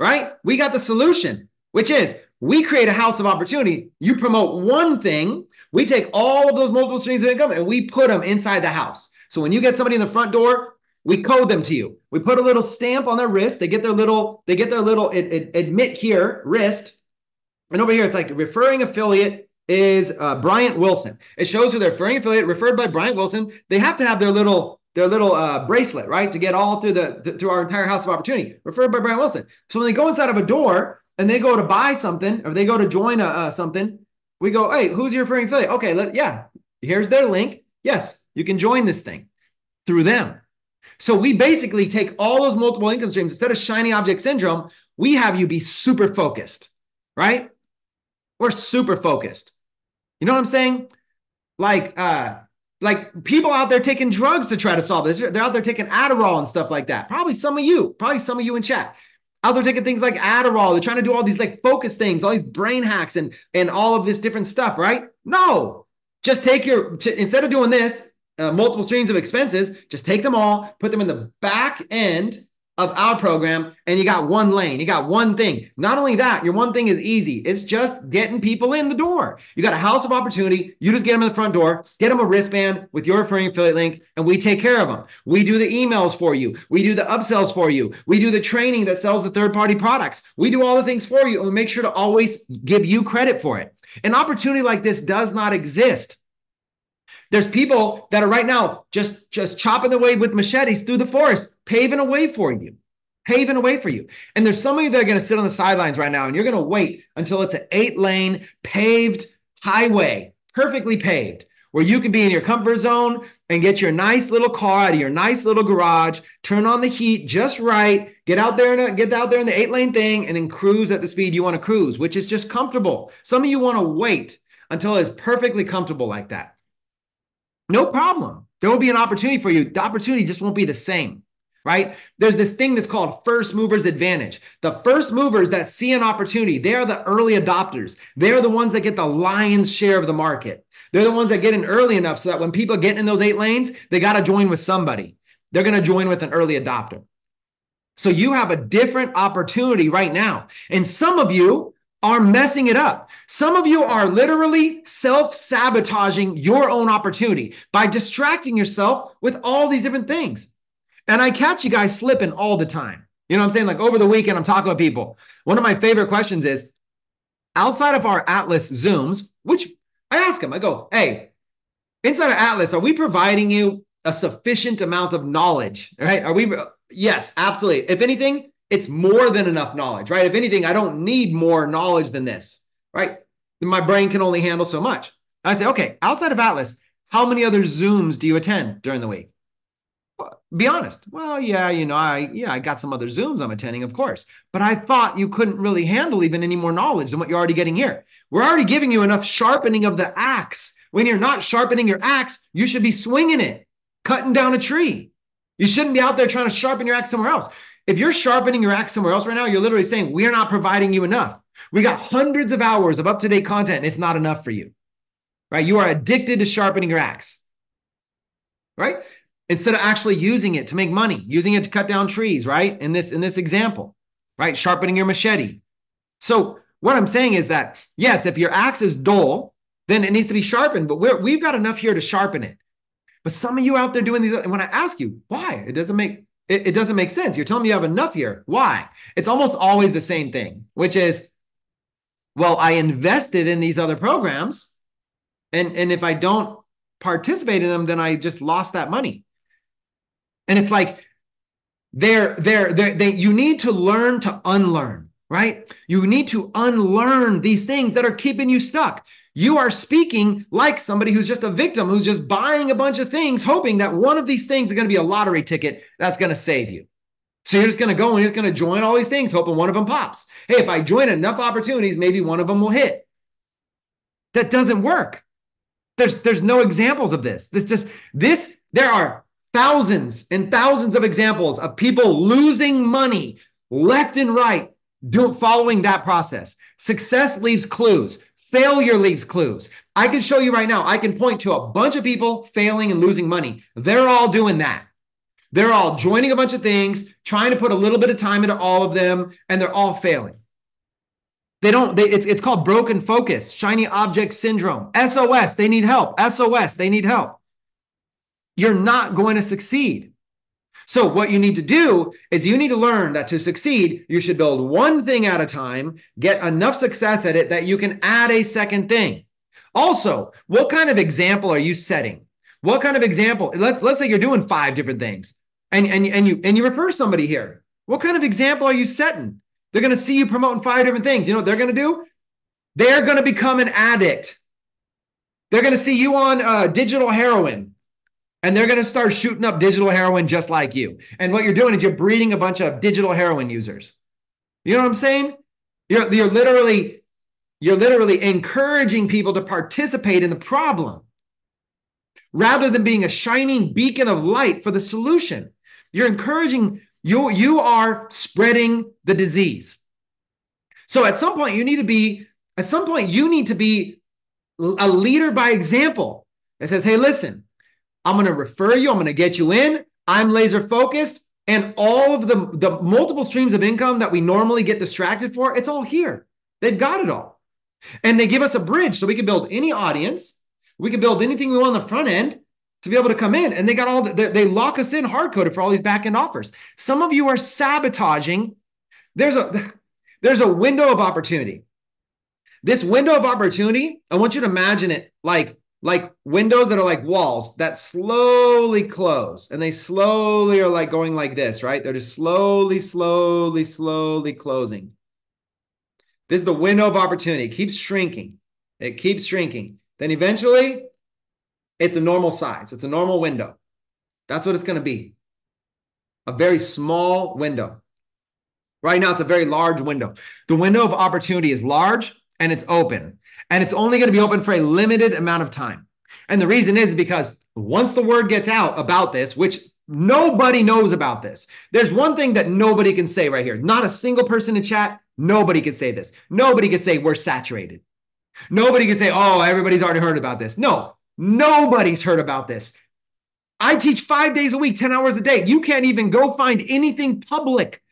right? We got the solution, which is we create a house of opportunity. You promote one thing. We take all of those multiple streams of income and we put them inside the house. So when you get somebody in the front door, we code them to you. We put a little stamp on their wrist. They get their little admit here wrist. And over here, it's like referring affiliate is Bryant Wilson. It shows who their referring affiliate referred by Bryant Wilson. They have to have their little bracelet, right? To get all through through our entire house of opportunity, referred by Bryant Wilson. So when they go inside of a door and they go to buy something or they go to join something, we go, hey, who's your referring affiliate? Okay, here's their link. Yes, you can join this thing through them. So we basically take all those multiple income streams. Instead of shiny object syndrome, we have you be super focused, right? We're super focused. You know what I'm saying? Like people out there taking drugs to try to solve this. They're out there taking Adderall and stuff like that. Probably some of you in chat out there taking things like Adderall. They're trying to do all these like focus things, all these brain hacks and all of this different stuff, right? No, just take instead of doing this, multiple streams of expenses, just take them all, put them in the back end of our program, and you got one lane, you got one thing. Not only that, your one thing is easy. It's just getting people in the door. You got a house of opportunity. You just get them in the front door, get them a wristband with your referring affiliate link, and we take care of them. We do the emails for you. We do the upsells for you. We do the training that sells the third-party products. We do all the things for you, and we make sure to always give you credit for it. An opportunity like this does not exist. There's people that are right now just chopping the way with machetes through the forest, paving a way for you. And there's some of you that are going to sit on the sidelines right now, and you're going to wait until it's an 8-lane paved highway, perfectly paved, where you can be in your comfort zone and get your nice little car out of your nice little garage, turn on the heat just right, get out there in the 8-lane thing, and then cruise at the speed you want to cruise, which is just comfortable. Some of you want to wait until it's perfectly comfortable like that. No problem. There will be an opportunity for you. The opportunity just won't be the same, right? There's this thing that's called first movers advantage. The first movers that see an opportunity, they are the early adopters. They are the ones that get the lion's share of the market. They're the ones that get in early enough so that when people get in those 8 lanes, they got to join with somebody. They're going to join with an early adopter. So you have a different opportunity right now. And some of you are messing it up. Some of you are literally self-sabotaging your own opportunity by distracting yourself with all these different things. And I catch you guys slipping all the time. You know what I'm saying? Like over the weekend, I'm talking with people. One of my favorite questions is, outside of our Atlas Zooms, which I ask them, I go, hey, inside of Atlas, are we providing you a sufficient amount of knowledge, right? Are we? Yes, absolutely. If anything, it's more than enough knowledge, right? If anything, I don't need more knowledge than this, right? My brain can only handle so much. I say, okay, outside of Atlas, how many other Zooms do you attend during the week? Be honest. Well, yeah, you know, I got some other Zooms I'm attending, of course, but I thought you couldn't really handle even any more knowledge than what you're already getting here. We're already giving you enough sharpening of the axe. When you're not sharpening your axe, you should be swinging it, cutting down a tree. You shouldn't be out there trying to sharpen your axe somewhere else. If you're sharpening your axe somewhere else right now, you're literally saying, we're not providing you enough. We got hundreds of hours of up-to-date content, and it's not enough for you, right? You are addicted to sharpening your axe, right? Instead of actually using it to make money, using it to cut down trees, right? In this example, right? Sharpening your machete. So what I'm saying is that, yes, if your axe is dull, then it needs to be sharpened, but we've got enough here to sharpen it. But some of you out there doing these, and when I ask you why, it doesn't make sense. You're telling me you have enough here. Why? It's almost always the same thing, which is, well, I invested in these other programs, and if I don't participate in them, then I just lost that money. And it's like, you need to learn to unlearn, right? You need to unlearn these things that are keeping you stuck. You are speaking like somebody who's just a victim, who's just buying a bunch of things, hoping that one of these things is going to be a lottery ticket that's going to save you. So you're just going to go and you're going to join all these things, hoping one of them pops. Hey, if I join enough opportunities, maybe one of them will hit. That doesn't work. There's no examples of this. There are thousands and thousands of examples of people losing money left and right following that process. Success leaves clues. Failure leaves clues. I can show you right now. I can point to a bunch of people failing and losing money. They're all doing that. They're all joining a bunch of things, trying to put a little bit of time into all of them, and they're all failing. It's called broken focus, shiny object syndrome, SOS, they need help, SOS, they need help. You're not going to succeed. So what you need to do is you need to learn that to succeed, you should build one thing at a time, get enough success at it that you can add a second thing. Also, what kind of example are you setting? What kind of example? Let's say you're doing 5 different things and you refer somebody here. What kind of example are you setting? They're going to see you promoting 5 different things. You know what they're going to do? They're going to become an addict. They're going to see you on digital heroin, and they're going to start shooting up digital heroin just like you. And what you're doing is you're breeding a bunch of digital heroin users. You know what I'm saying? You're literally encouraging people to participate in the problem rather than being a shining beacon of light for the solution. You're encouraging. You are spreading the disease. So at some point you need to be a leader by example that says, hey, listen, I'm going to refer you. I'm going to get you in. I'm laser focused. And all of the multiple streams of income that we normally get distracted for, it's all here. They've got it all. And they give us a bridge so we can build any audience. We can build anything we want on the front end to be able to come in, and they got all they lock us in hard-coded for all these back-end offers. Some of you are sabotaging. There's a window of opportunity. This window of opportunity, I want you to imagine it like windows that are like walls that slowly close, and they slowly are like going like this, right? They're just slowly, slowly, slowly closing. This is the window of opportunity. It keeps shrinking. It keeps shrinking. Then eventually, it's a normal size. It's a normal window. That's what it's going to be. A very small window. Right now, it's a very large window. The window of opportunity is large and it's open. And it's only going to be open for a limited amount of time. And the reason is because once the word gets out about this, which nobody knows about this, there's one thing that nobody can say right here. Not a single person in chat. Nobody can say this. Nobody can say we're saturated. Nobody can say, oh, everybody's already heard about this. No. Nobody's heard about this. I teach 5 days a week, 10 hours a day. You can't even go find anything public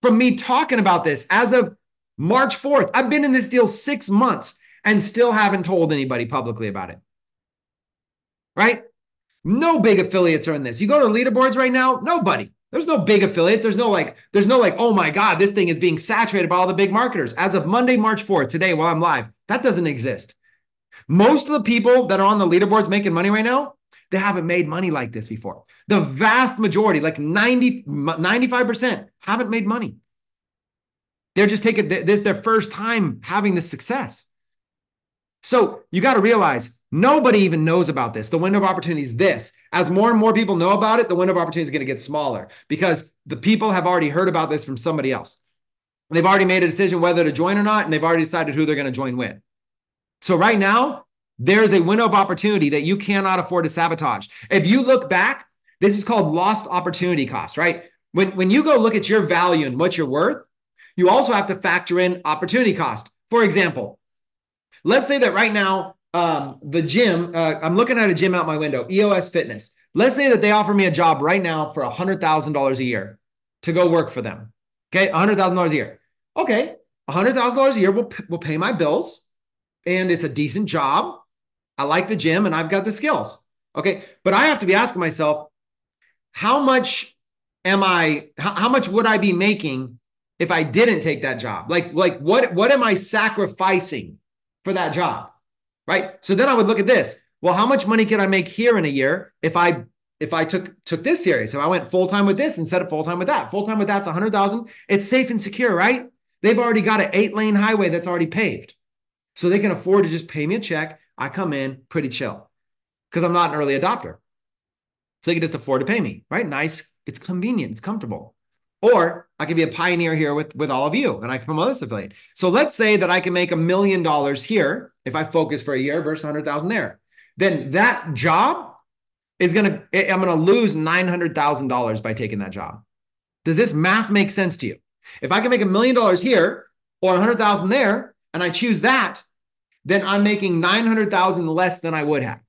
from me talking about this. As of March 4th, I've been in this deal 6 months and still haven't told anybody publicly about it. Right? No big affiliates are in this. You go to leaderboards right now, nobody. There's no big affiliates. There's no like, oh my God, this thing is being saturated by all the big marketers. As of Monday, March 4th, today, while I'm live, that doesn't exist. Most of the people that are on the leaderboards making money right now, they haven't made money like this before. The vast majority, like 95%, haven't made money. They're just taking this, their first time having this success. So you got to realize nobody even knows about this. The window of opportunity is this. As more and more people know about it, the window of opportunity is going to get smaller because the people have already heard about this from somebody else. And they've already made a decision whether to join or not, and they've already decided who they're going to join with. So right now, there's a window of opportunity that you cannot afford to sabotage. If you look back, this is called lost opportunity cost, right? When you go look at your value and what you're worth, you also have to factor in opportunity cost. For example, let's say that right now, the gym, I'm looking at a gym out my window, EOS Fitness. Let's say that they offer me a job right now for $100,000 a year to go work for them. Okay, $100,000 a year. Okay, $100,000 a year will pay my bills, and it's a decent job. I like the gym and I've got the skills. Okay, but I have to be asking myself, how much would I be making if I didn't take that job? Like what am I sacrificing for that job, right? So then I would look at this. Well, how much money can I make here in a year if I took this serious? If I went full-time with this instead of full-time with that. Full-time with that's $100,000. It's safe and secure, right? They've already got an 8-lane highway that's already paved. So they can afford to just pay me a check. I come in pretty chill because I'm not an early adopter. So they can just afford to pay me, right? Nice. It's convenient. It's comfortable. Or I could be a pioneer here with all of you and I can promote this affiliate. So let's say that I can make $1 million here if I focus for a year versus 100,000 there. Then that job is I'm going to lose $900,000 by taking that job. Does this math make sense to you? If I can make $1 million here or 100,000 there and I choose that, then I'm making 900,000 less than I would have.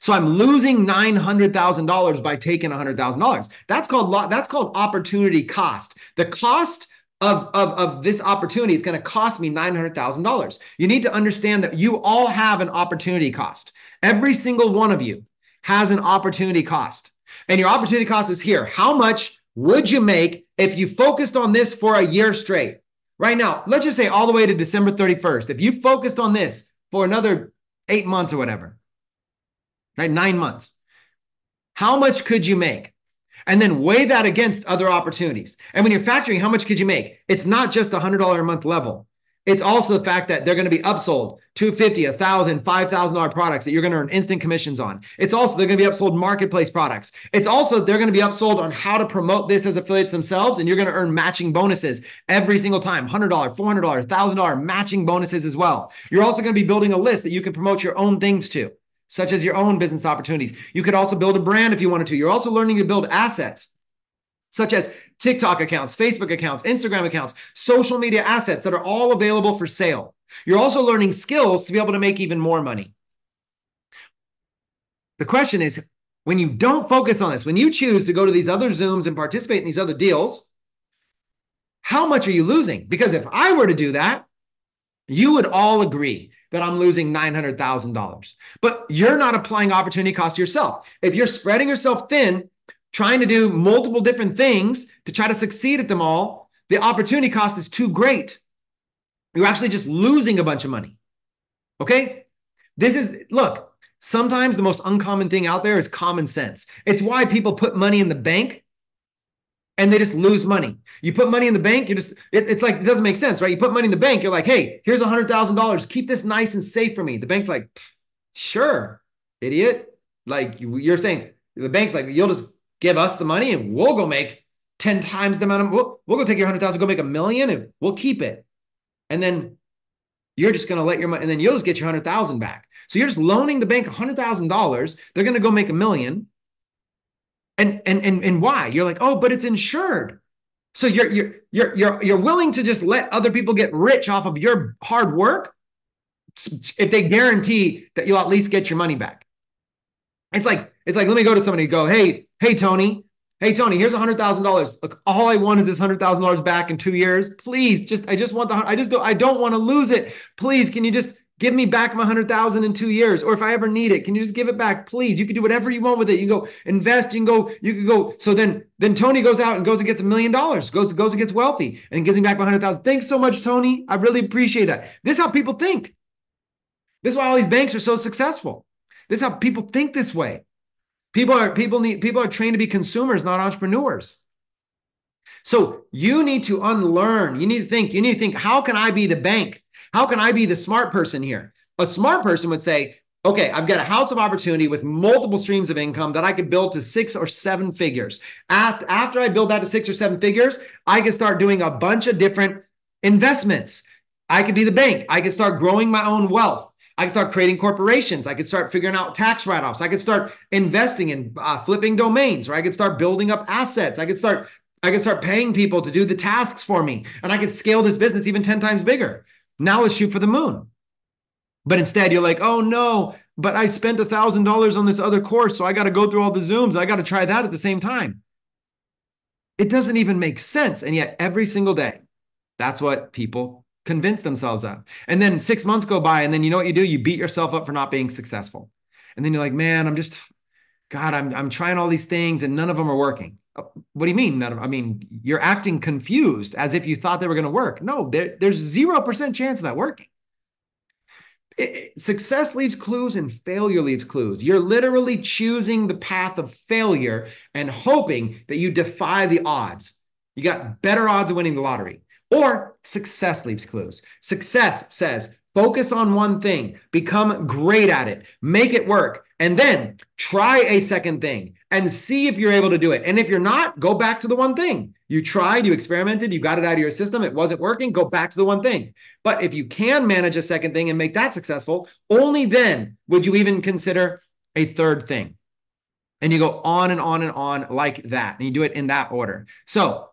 So I'm losing $900,000 by taking $100,000. That's called opportunity cost. The cost of this opportunity is going to cost me $900,000. You need to understand that you all have an opportunity cost. Every single one of you has an opportunity cost. And your opportunity cost is here. How much would you make if you focused on this for a year straight? Right now, let's just say all the way to December 31st. If you focused on this for another 8 months or whatever, right? 9 months. How much could you make? And then weigh that against other opportunities. And when you're factoring how much could you make, it's not just the $100 a month level. It's also the fact that they're going to be upsold $250, $1,000, $5,000 products that you're going to earn instant commissions on. It's also they're going to be upsold marketplace products. It's also they're going to be upsold on how to promote this as affiliates themselves, and you're going to earn matching bonuses every single time, $100, $400, $1,000 matching bonuses as well. You're also going to be building a list that you can promote your own things to, such as your own business opportunities. You could also build a brand if you wanted to. You're also learning to build assets, such as TikTok accounts, Facebook accounts, Instagram accounts, social media assets that are all available for sale. You're also learning skills to be able to make even more money. The question is, when you don't focus on this, when you choose to go to these other Zooms and participate in these other deals, how much are you losing? Because if I were to do that, you would all agree that I'm losing $900,000. But you're not applying opportunity cost to yourself. If you're spreading yourself thin, trying to do multiple different things to try to succeed at them all, the opportunity cost is too great. You're actually just losing a bunch of money. Okay? Look, sometimes the most uncommon thing out there is common sense. It's why people put money in the bank and they just lose money. You put money in the bank, it's like, it doesn't make sense, right? You put money in the bank, you're like, hey, here's $100,000. Keep this nice and safe for me. The bank's like, sure, idiot. Like you're saying, the bank's like, you'll just give us the money and we'll go make 10 times the amount of, we'll go take your 100,000, go make $1 million and we'll keep it. And then you're just going to let your money, and then you'll just get your 100,000 back. So you're just loaning the bank $100,000. They're going to go make $1 million. And why? You're like, oh, but it's insured. So you're willing to just let other people get rich off of your hard work if they guarantee that you'll at least get your money back. It's like, let me go to somebody and go, hey, Tony, here's $100,000. Look, all I want is this $100,000 back in 2 years. Please, I just want I don't want to lose it. Please, can you just Give me back my 100,000 in 2 years, or if I ever need it, can you just give it back, please? You can do whatever you want with it. You can go invest. You can go. So then Tony goes out and goes and gets $1 million. Goes and gets wealthy and gives him back my 100,000. Thanks so much, Tony. I really appreciate that. This is how people think. This is why all these banks are so successful. This is how people think this way. People are trained to be consumers, not entrepreneurs. So you need to unlearn. You need to think, how can I be the bank? How can I be the smart person here? A smart person would say, okay, I've got a house of opportunity with multiple streams of income that I could build to 6 or 7 figures. After I build that to 6 or 7 figures, I can start doing a bunch of different investments. I could be the bank. I could start growing my own wealth. I could start creating corporations. I could start figuring out tax write-offs. I could start investing in flipping domains, or I could start building up assets. I could start paying people to do the tasks for me, and I could scale this business even 10 times bigger. Now let's shoot for the moon. But instead you're like, oh no, but I spent $1,000 on this other course, so I got to go through all the Zooms. I got to try that at the same time. It doesn't even make sense. And yet every single day, that's what people convince themselves of. And then 6 months go by, and then you know what you do? You beat yourself up for not being successful. And then you're like, man, I'm trying all these things and none of them are working. What do you mean? None of, I mean, you're acting confused as if you thought they were going to work. No, there's 0% chance of that working. Success leaves clues and failure leaves clues. You're literally choosing the path of failure and hoping that you defy the odds. You got better odds of winning the lottery. Or success leaves clues. Success says, focus on one thing, become great at it, make it work, and then try a second thing and see if you're able to do it. And if you're not, go back to the one thing. You tried, you experimented, you got it out of your system, it wasn't working, go back to the one thing. But if you can manage a second thing and make that successful, only then would you even consider a third thing. And you go on and on and on like that. And you do it in that order. So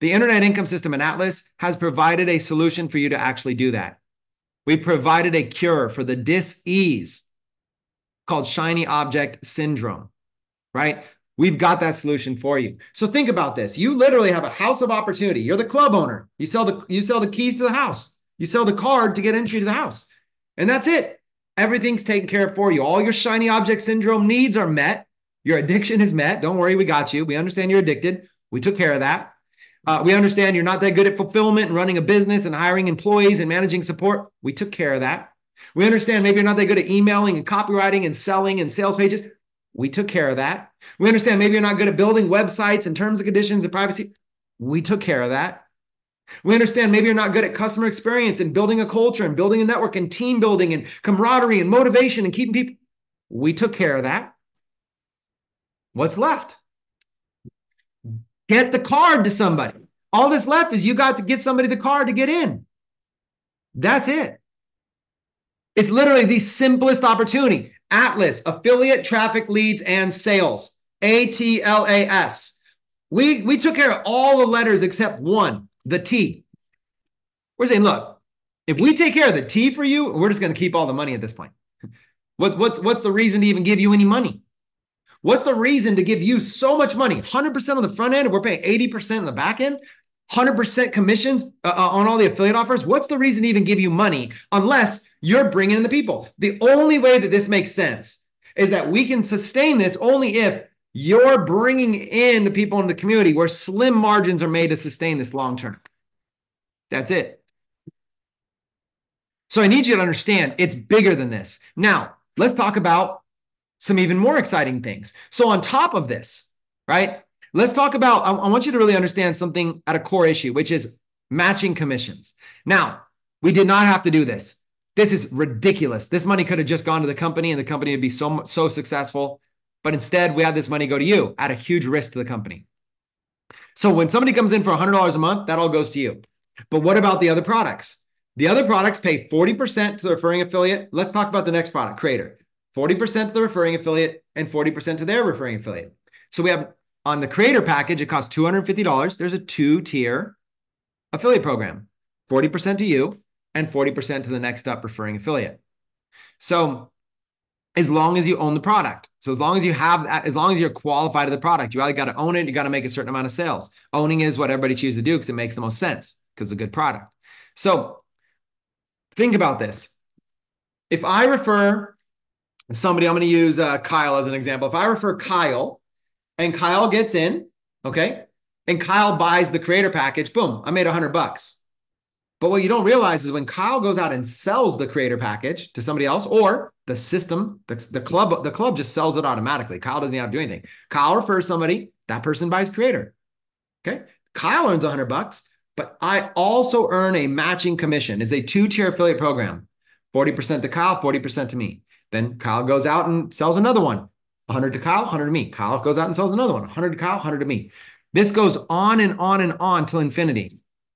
the Internet Income System in Atlas has provided a solution for you to actually do that. We provided a cure for the dis-ease called shiny object syndrome, right? We've got that solution for you. So think about this. You literally have a house of opportunity. You're the club owner. You sell the keys to the house. You sell the card to get entry to the house. And that's it. Everything's taken care of for you. All your shiny object syndrome needs are met. Your addiction is met. Don't worry, we got you. We understand you're addicted. We took care of that. We understand you're not that good at fulfillment and running a business and hiring employees and managing support. We took care of that. We understand maybe you're not that good at emailing and copywriting and selling and sales pages. We took care of that. We understand maybe you're not good at building websites and terms and conditions and privacy. We took care of that. We understand maybe you're not good at customer experience and building a culture and building a network and team building and camaraderie and motivation and keeping people. We took care of that. What's left? Get the card to somebody. All that's left is you got to get somebody the card to get in. That's it. It's literally the simplest opportunity. Atlas, affiliate traffic leads and sales. ATLAS. We took care of all the letters except one, the T. We're saying, look, if we take care of the T for you, we're just going to keep all the money at this point. What's the reason to even give you any money? What's the reason to give you so much money? 100% on the front end, we're paying 80% on the back end, 100% commissions on all the affiliate offers. What's the reason to even give you money unless you're bringing in the people? The only way that this makes sense is that we can sustain this only if you're bringing in the people in the community where slim margins are made to sustain this long-term. That's it. So I need you to understand it's bigger than this. Now, let's talk about some even more exciting things. So on top of this, right? Let's talk about, I want you to really understand something at a core issue, which is matching commissions. Now, we did not have to do this. This is ridiculous. This money could have just gone to the company and the company would be so successful. But instead we had this money go to you at a huge risk to the company. So when somebody comes in for $100 a month, that all goes to you. But what about the other products? The other products pay 40% to the referring affiliate. Let's talk about the next product, Creator. 40% to the referring affiliate and 40% to their referring affiliate. So we have on the Creator package, it costs $250. There's a 2-tier affiliate program, 40% to you and 40% to the next up referring affiliate. So as long as you own the product, so as long as you have that, as long as you're qualified to the product, you either got to own it, you got to make a certain amount of sales. Owning is what everybody chooses to do because it makes the most sense because it's a good product. So think about this. If I refer somebody, I'm going to use Kyle as an example. If I refer Kyle and Kyle gets in, okay, and Kyle buys the creator package, boom, I made $100. But what you don't realize is when Kyle goes out and sells the creator package to somebody else, or the system, the club just sells it automatically. Kyle doesn't have to do anything. Kyle refers somebody, that person buys creator. Okay. Kyle earns $100, but I also earn a matching commission. It's a two-tier affiliate program, 40% to Kyle, 40% to me. Then Kyle goes out and sells another one, 100 to Kyle, 100 to me. Kyle goes out and sells another one, 100 to Kyle, 100 to me. This goes on and on and on till infinity.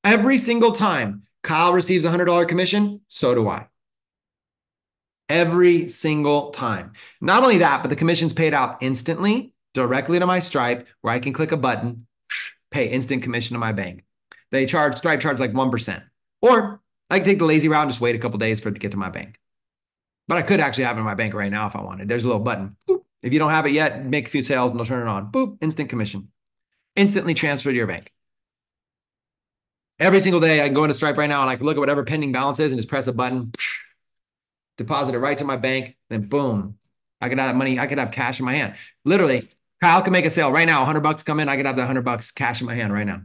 Every single time Kyle receives a $100 commission, so do I. Every single time. Not only that, but the commission's paid out instantly, directly to my Stripe, where I can click a button, pay instant commission to my bank. They charge, Stripe charge like 1%. Or I can take the lazy route and just wait a couple days for it to get to my bank. But I could actually have it in my bank right now if I wanted. There's a little button. Boop. If you don't have it yet, make a few sales and they'll turn it on. Boop, instant commission. Instantly transfer to your bank. Every single day I can go into Stripe right now and I can look at whatever pending balance is and just press a button, deposit it right to my bank, then boom. I could have money, I could have cash in my hand. Literally, Kyle can make a sale right now, $100 come in, I could have that $100 cash in my hand right now.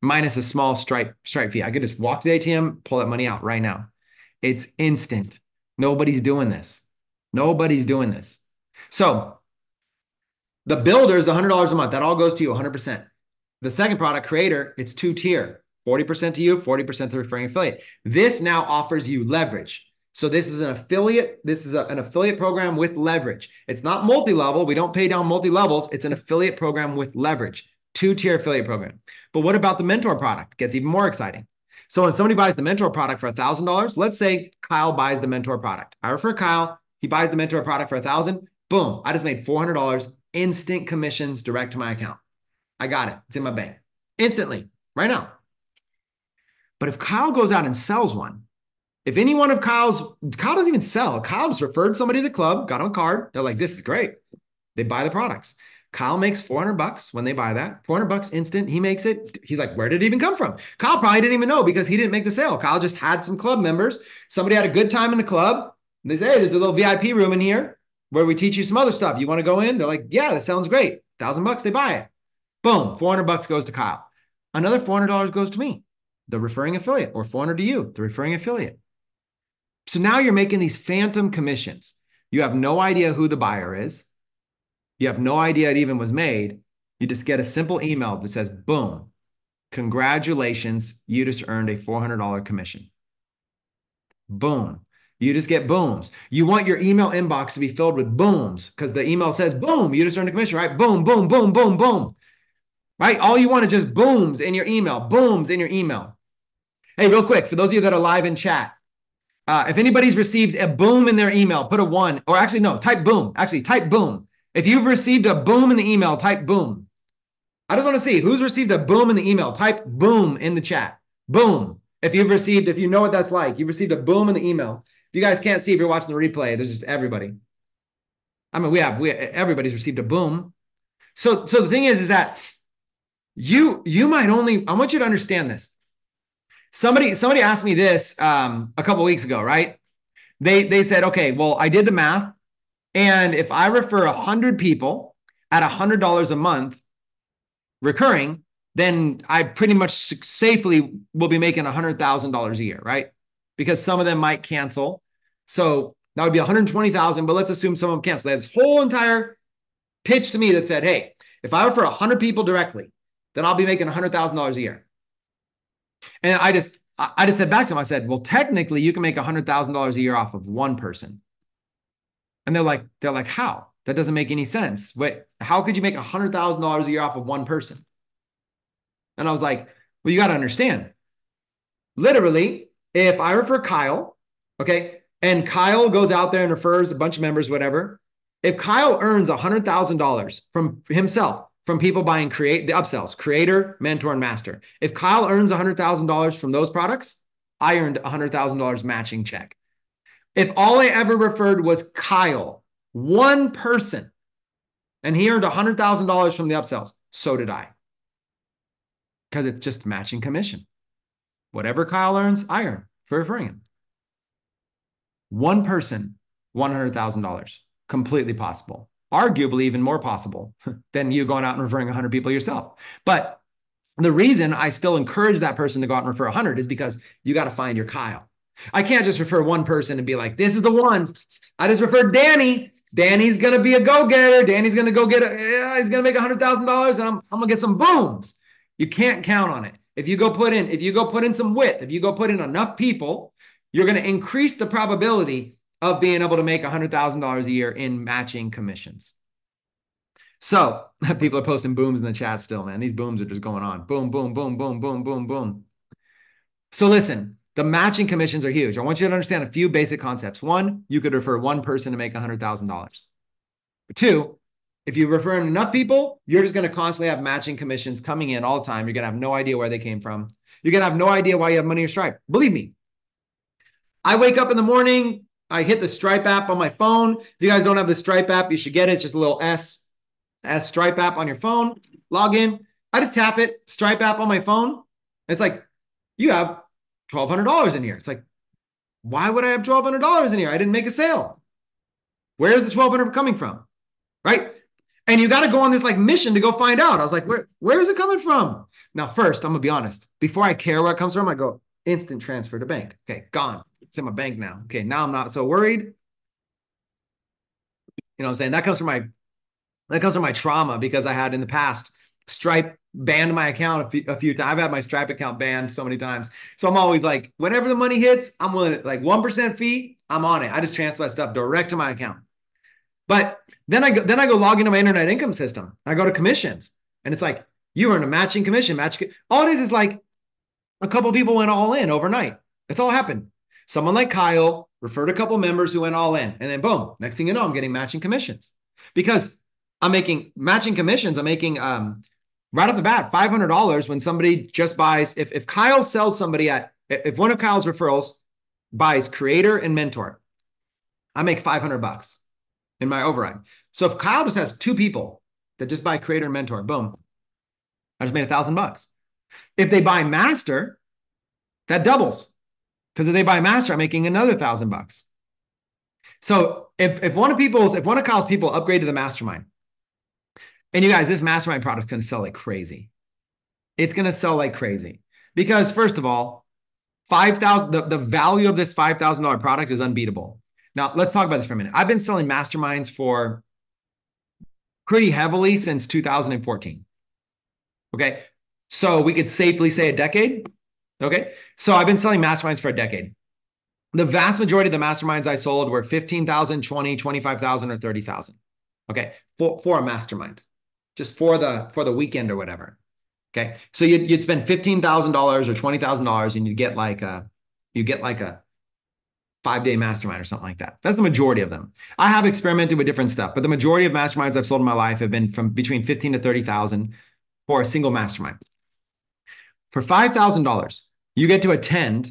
Minus a small Stripe fee. I could just walk to the ATM, pull that money out right now. It's instant. Nobody's doing this. Nobody's doing this. So the builder is $100 a month. That all goes to you, 100%. The second product, creator, it's two-tier. 40% to you, 40% to referring affiliate. This now offers you leverage. So this is an affiliate. This is an affiliate program with leverage. It's not multi-level. We don't pay down multi-levels. It's an affiliate program with leverage. Two-tier affiliate program. But what about the mentor product? It gets even more exciting. So when somebody buys the mentor product for $1,000, let's say Kyle buys the mentor product. I refer Kyle. He buys the mentor product for $1,000. Boom. I just made $400 instant commissions direct to my account. I got it. It's in my bank. Instantly. Right now. But if Kyle goes out and sells one, if any one of Kyle doesn't even sell. Kyle just referred somebody to the club, got on card. They're like, this is great. They buy the products. Kyle makes $400 when they buy that. $400 instant. He makes it. He's like, where did it even come from? Kyle probably didn't even know because he didn't make the sale. Kyle just had some club members. Somebody had a good time in the club. They say, hey, there's a little VIP room in here where we teach you some other stuff. You want to go in? They're like, yeah, that sounds great. $1,000, they buy it. Boom, $400 goes to Kyle. Another $400 goes to me, the referring affiliate, or $400 to you, the referring affiliate. So now you're making these phantom commissions. You have no idea who the buyer is. You have no idea it even was made. You just get a simple email that says, boom, congratulations, you just earned a $400 commission. Boom. You just get booms. You want your email inbox to be filled with booms because the email says, boom, you just earned a commission, right? Boom, boom, boom, boom, boom. Right? All you want is just booms in your email, booms in your email. Hey, real quick, for those of you that are live in chat, if anybody's received a boom in their email, put a 1, or actually, no, type boom. Actually, type boom. If you've received a boom in the email, type boom. I just want to see who's received a boom in the email. Type boom in the chat. Boom. If you know what that's like, you've received a boom in the email. If you guys can't see, if you're watching the replay, there's just everybody. I mean, everybody's received a boom. So the thing is that you might only, I want you to understand this. Somebody asked me this a couple weeks ago, right? They said, okay, well, I did the math. And if I refer 100 people at $100 a month recurring, then I pretty much safely will be making $100,000 a year, right? Because some of them might cancel. So that would be $120,000, but let's assume some of them cancel. They had this whole entire pitch to me that said, hey, if I refer 100 people directly, then I'll be making $100,000 a year. And I just said back to them, I said, well, technically you can make $100,000 a year off of one person. And they're like, how? That doesn't make any sense. Wait, how could you make $100,000 a year off of one person? And I was like, well, you got to understand. Literally, if I refer Kyle, okay, and Kyle goes out there and refers a bunch of members, whatever. If Kyle earns $100,000 from himself, from people buying the upsells, creator, mentor, and master. If Kyle earns $100,000 from those products, I earned $100,000 matching check. If all I ever referred was Kyle, one person, and he earned $100,000 from the upsells, so did I. Because it's just matching commission. Whatever Kyle earns, I earn for referring him. One person, $100,000, completely possible. Arguably even more possible than you going out and referring 100 people yourself. But the reason I still encourage that person to go out and refer 100 is because you got to find your Kyle. I can't just refer one person and be like, this is the one. I just referred Danny. Danny's going to be a go-getter. Danny's going to go get, he's going to make $100,000 and I'm going to get some booms. You can't count on it. If you go put in some width, if you go put in enough people, you're going to increase the probability of being able to make $100,000 a year in matching commissions. So people are posting booms in the chat still, man. These booms are just going on. Boom, boom, boom, boom, boom, boom, boom. So listen, the matching commissions are huge. I want you to understand a few basic concepts. One, you could refer one person to make $100,000. Two, if you refer enough people, you're just going to constantly have matching commissions coming in all the time. You're going to have no idea where they came from. You're going to have no idea why you have money in Stripe. Believe me, I wake up in the morning, I hit the Stripe app on my phone. If you guys don't have the Stripe app, you should get it. It's just a little S Stripe app on your phone. Log in. I just tap it, Stripe app on my phone. It's like, you have $1,200 in here. It's like, why would I have $1,200 in here? I didn't make a sale. Where's the $1,200 coming from? Right? And you got to go on this like mission to go find out. I was like, where is it coming from? Now, first, I'm going to be honest. Before I care where it comes from, I go instant transfer to bank. Okay, gone. It's in my bank now. Okay, now I'm not so worried. You know what I'm saying? That comes from my trauma because I had in the past, Stripe banned my account a few times. I've had my Stripe account banned so many times. So I'm always like, whenever the money hits, I'm willing to, like 1% fee, I'm on it. I just transfer that stuff direct to my account. But then I go log into my Internet Income System. I go to commissions and it's like, you earn a matching commission. All it is like a couple people went all in overnight. It's all happened. Someone like Kyle referred a couple members who went all in and then boom, next thing you know, I'm getting matching commissions because I'm making matching commissions. I'm making right off the bat, $500 when somebody just buys, if Kyle sells somebody if one of Kyle's referrals buys creator and mentor, I make $500 in my override. So if Kyle just has two people that just buy creator and mentor, boom, I just made $1,000. If they buy master, that doubles. Because if they buy master, I'm making another $1,000. So if one of Kyle's people upgrade to the mastermind, and you guys, this mastermind product is going to sell like crazy. It's going to sell like crazy because first of all, the value of this $5,000 product is unbeatable. Now let's talk about this for a minute. I've been selling masterminds for pretty heavily since 2014. Okay. So we could safely say a decade. Okay. So I've been selling masterminds for a decade. The vast majority of the masterminds I sold were 15,000, 20, 25,000 or 30,000. Okay. For a mastermind, just for the weekend or whatever. Okay. So you'd spend $15,000 or $20,000 and you get like a 5-day mastermind or something like that. That's the majority of them. I have experimented with different stuff, but the majority of masterminds I've sold in my life have been from between 15 to 30,000 for a single mastermind. For $5,000, you get to attend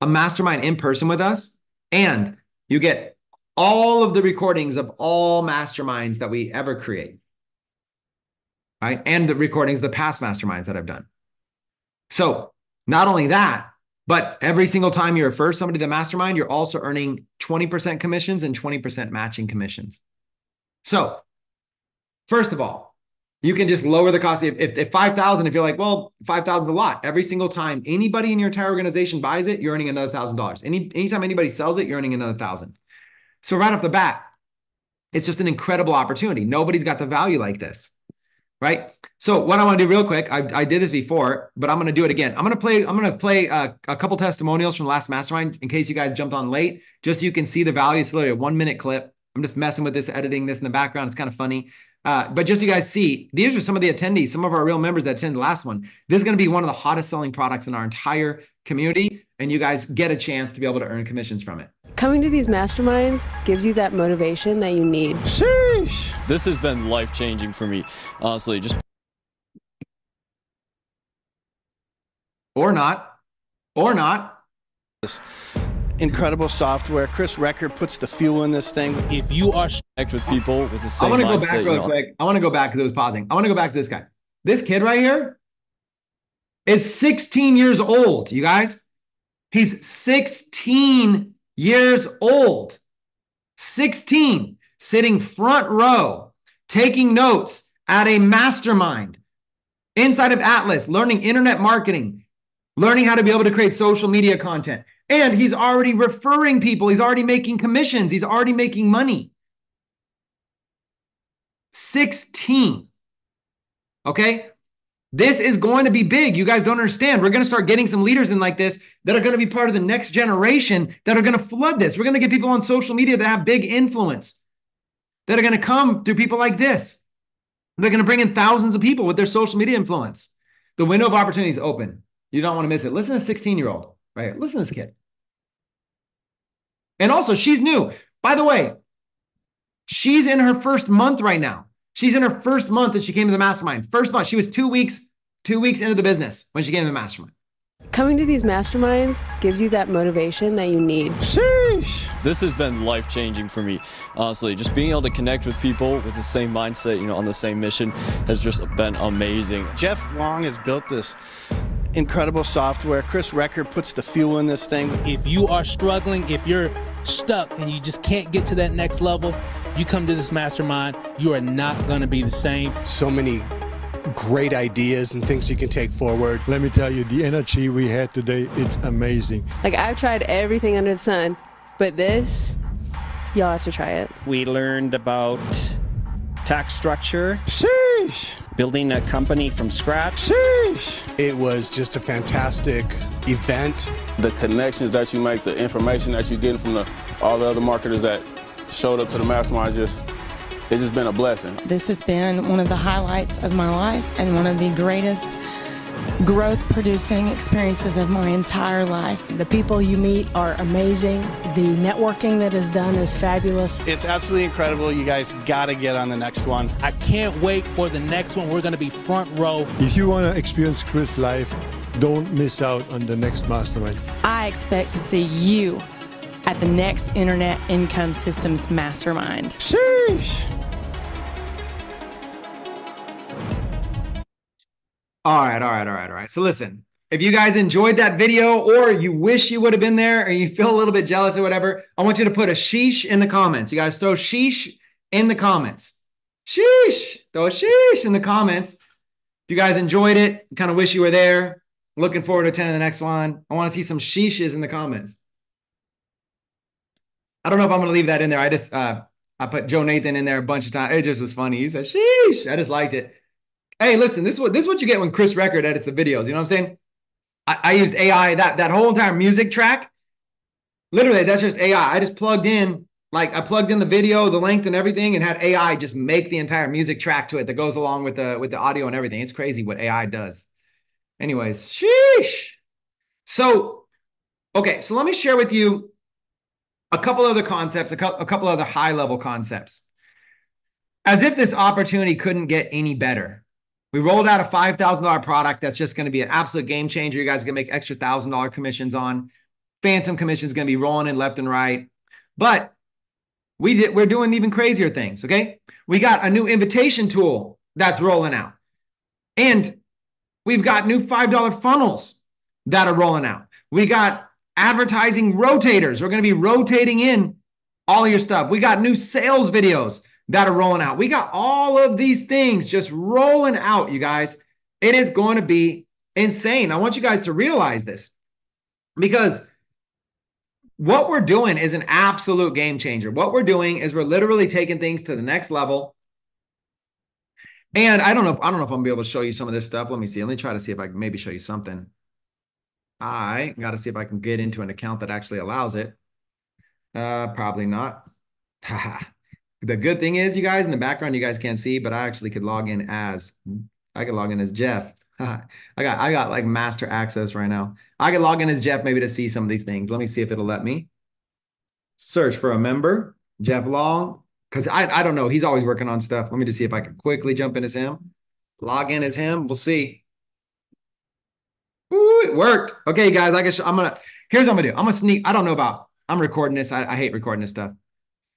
a mastermind in person with us, and you get all of the recordings of all masterminds that we ever create, right? And the recordings of the past masterminds that I've done. So not only that, but every single time you refer somebody to the mastermind, you're also earning 20% commissions and 20% matching commissions. So first of all, you can just lower the cost. If 5,000, if you're like, well, 5,000 is a lot. Every single time anybody in your entire organization buys it, you're earning another $1,000. Anytime anybody sells it, you're earning another $1,000. So right off the bat, it's just an incredible opportunity. Nobody's got the value like this, right? So what I want to do real quick, I did this before, but I'm going to do it again. I'm going to play a couple testimonials from last mastermind in case you guys jumped on late, just so you can see the value. It's literally a 1-minute clip. I'm just messing with this, editing this in the background. It's kind of funny. But just so you guys see, these are some of the attendees, some of our real members that attended the last one. This is going to be one of the hottest selling products in our entire community, and you guys get a chance to be able to earn commissions from it. Coming to these masterminds gives you that motivation that you need. Sheesh. This has been life-changing for me, honestly. Just or not. Incredible software. Chris Recker puts the fuel in this thing. If you are connect with people with the same mindset, I want to go back because it was pausing. I want to go back to this guy. This kid right here is 16 years old, you guys. He's 16 years old, 16, sitting front row, taking notes at a mastermind inside of Atlas, learning internet marketing, learning how to be able to create social media content. And he's already referring people. He's already making commissions. He's already making money. 16. Okay? This is going to be big. You guys don't understand. We're going to start getting some leaders in like this that are going to be part of the next generation that are going to flood this. We're going to get people on social media that have big influence that are going to come through people like this. They're going to bring in thousands of people with their social media influence. The window of opportunity is open. You don't want to miss it. Listen to this 16-year-old right here. Listen to this kid. And also, she's new. By the way, she's in her first month right now. She's in her first month that she came to the mastermind. First month, she was two weeks into the business when she came to the mastermind. Coming to these masterminds gives you that motivation that you need. Sheesh! This has been life-changing for me, honestly. Just being able to connect with people with the same mindset, you know, on the same mission has just been amazing. Jeff Long has built this incredible software. Chris Recker puts the fuel in this thing. If you are struggling, if you're stuck and you just can't get to that next level, you come to this mastermind, you are not going to be the same. So many great ideas and things you can take forward. Let me tell you, the energy we had today, it's amazing. Like, I've tried everything under the sun, but this, y'all have to try it. We learned about tax structure. Sheesh! Building a company from scratch. Sheesh! It was just a fantastic event. The connections that you make, the information that you get from all the other marketers that showed up to the mastermind, it's just been a blessing. This has been one of the highlights of my life and one of the greatest growth-producing experiences of my entire life. The people you meet are amazing. The networking that is done is fabulous. It's absolutely incredible. You guys got to get on the next one. I can't wait for the next one. We're going to be front row. If you want to experience Chris live, don't miss out on the next mastermind. I expect to see you at the next Internet Income Systems Mastermind. Sheesh! All right. So listen, if you guys enjoyed that video or you wish you would have been there or you feel a little bit jealous or whatever, I want you to put a sheesh in the comments. You guys throw sheesh in the comments. Sheesh! Throw a sheesh in the comments. If you guys enjoyed it, kind of wish you were there, looking forward to attending the next one. I want to see some sheeshes in the comments. I don't know if I'm going to leave that in there. I put Joe Nathan in there a bunch of times. It just was funny. He said, sheesh. I just liked it. Hey, listen, this is what you get when Chris Recker edits the videos. You know what I'm saying? I used AI, that whole entire music track. Literally, that's just AI. I just plugged in, the video, the length and everything, and had AI just make the entire music track to it that goes along with the audio and everything. It's crazy what AI does. Anyways, sheesh. So, okay, so let me share with you a couple other concepts, a couple other high-level concepts. As if this opportunity couldn't get any better. We rolled out a $5,000 product that's just going to be an absolute game changer. You guys are going to make extra $1,000 commissions on. Phantom commissions going to be rolling in left and right. But we're doing even crazier things, okay? We got a new invitation tool that's rolling out. And we've got new $5 funnels that are rolling out. We got advertising rotators. We're going to be rotating in all of your stuff. We got new sales videos that are rolling out. We got all of these things just rolling out, you guys. It is going to be insane. I want you guys to realize this because what we're doing is an absolute game changer. What we're doing is we're literally taking things to the next level. And I don't know if I'm going to be able to show you some of this stuff. Let me see. Let me try to see if I can maybe show you something. I got to see if I can get into an account that actually allows it. Probably not. The good thing is, you guys, in the background, you guys can't see, but I actually could log in as, Jeff. I got like master access right now. I could log in as Jeff maybe to see some of these things. Let me see if it'll let me. Search for a member, Jeff Long, because I don't know. He's always working on stuff. Let me just see if I can quickly jump in as him. Log in as him. We'll see. Ooh, it worked. Okay, guys, here's what I'm gonna do. I'm gonna sneak. I'm recording this. I hate recording this stuff.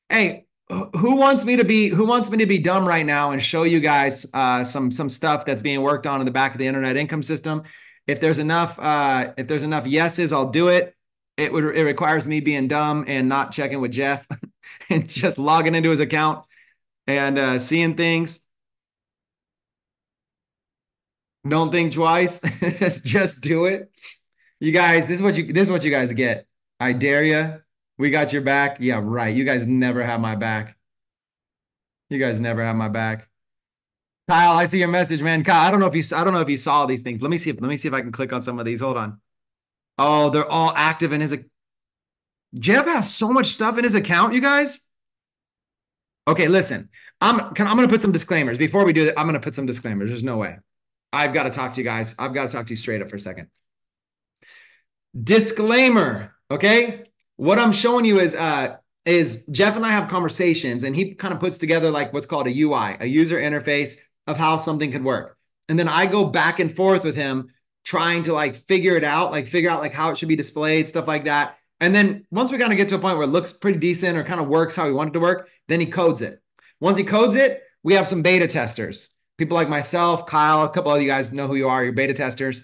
Hey, who wants me to be dumb right now and show you guys some stuff that's being worked on in the back of the Internet Income System? If there's enough yeses, I'll do it. it requires me being dumb and not checking with Jeff and just logging into his account and seeing things. Don't think twice. Just do it. You guys, this is what you guys get. I dare you. We got your back. Yeah, right. You guys never have my back. You guys never have my back. Kyle, I see your message, man. Kyle, I don't know if you saw these things. Let me see if I can click on some of these. Hold on. Oh, they're all active in his. Jeff has so much stuff in his account, you guys. Okay, listen. I'm gonna put some disclaimers before we do that. I'm gonna put some disclaimers. There's no way. I've got to talk to you guys. I've got to talk to you straight up for a second. Disclaimer, okay? What I'm showing you is Jeff and I have conversations, and he kind of puts together like what's called a UI, a user interface of how something could work. And then I go back and forth with him trying to like figure it out, like how it should be displayed, stuff like that. And then once we kind of get to a point where it looks pretty decent or kind of works how we want it to work, then he codes it. Once he codes it, we have some beta testers. People like myself, Kyle, a couple of you guys know who you are, you're beta testers.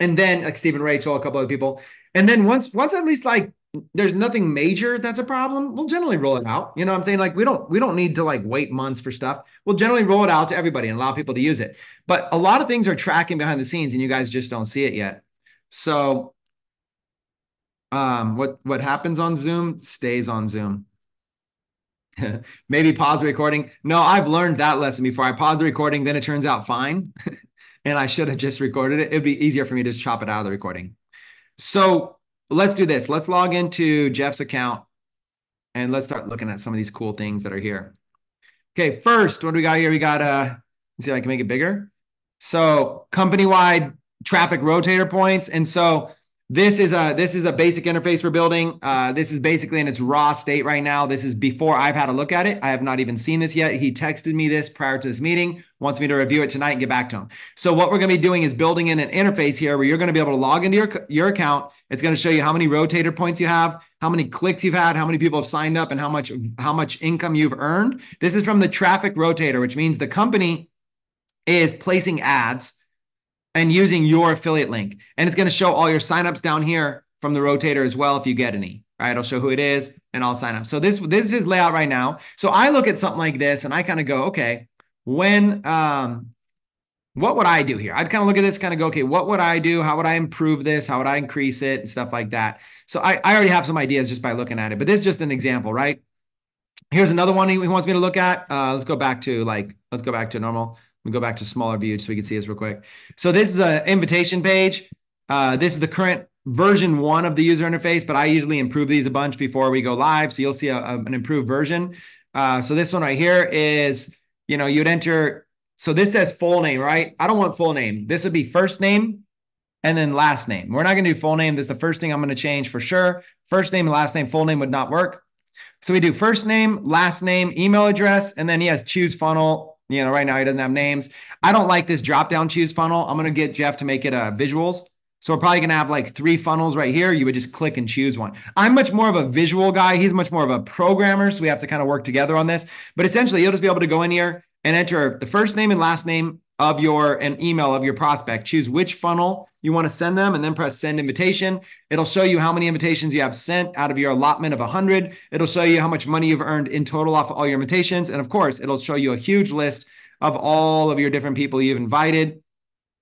And then like Stephen Rachel, a couple of people. And then once at least like there's nothing major that's a problem, we'll generally roll it out. You know what I'm saying? Like we don't need to like wait months for stuff. We'll generally roll it out to everybody and allow people to use it. But a lot of things are tracking behind the scenes and you guys just don't see it yet. So what happens on Zoom stays on Zoom. Maybe pause the recording. No, I've learned that lesson before. I pause the recording, then it turns out fine. And I should have just recorded it. It'd be easier for me to just chop it out of the recording. So let's do this. Let's log into Jeff's account and let's start looking at some of these cool things that are here. Okay, first, what do we got here? We got, let's see if I can make it bigger. So company-wide traffic rotator points. And so this is a basic interface we're building. This is basically in its raw state right now. This is before I've had a look at it. I have not even seen this yet. He texted me this prior to this meeting, wants me to review it tonight and get back to him. So what we're going to be doing is building in an interface here where you're going to be able to log into your account. It's going to show you how many rotator points you have, how many clicks you've had, how many people have signed up, and how much income you've earned. This is from the traffic rotator, which means the company is placing ads and using your affiliate link. And it's going to show all your signups down here from the rotator as well if you get any. All right, it'll show who it is and all signups. So this is his layout right now. So I look at something like this and I kind of go, okay, what would I do here? I'd kind of look at this, kind of go, okay, what would I do? How would I improve this? How would I increase it? And stuff like that. So I already have some ideas just by looking at it, but this is just an example, right? Here's another one he wants me to look at. Let's go back to normal. We go back to smaller view so we can see this real quick. So this is an invitation page. This is the current version 1 of the user interface, but I usually improve these a bunch before we go live. So you'll see an improved version. So this one right here is, you'd enter. So this says full name, right? I don't want full name. This would be first name and then last name. We're not going to do full name. This is the first thing I'm going to change for sure. First name and last name, full name would not work. So we do first name, last name, email address, and then he has choose funnel. Right now he doesn't have names. I don't like this drop-down choose funnel. I'm going to get Jeff to make it visuals. So we're probably going to have like 3 funnels right here. You would just click and choose one. I'm much more of a visual guy. He's much more of a programmer. So we have to kind of work together on this, but essentially you'll just be able to go in here and enter the first name and last name of an email of your prospect. Choose which funnel you want to send them and then press send invitation. It'll show you how many invitations you have sent out of your allotment of 100. It'll show you how much money you've earned in total off all your invitations. And of course, it'll show you a huge list of all of your different people you've invited.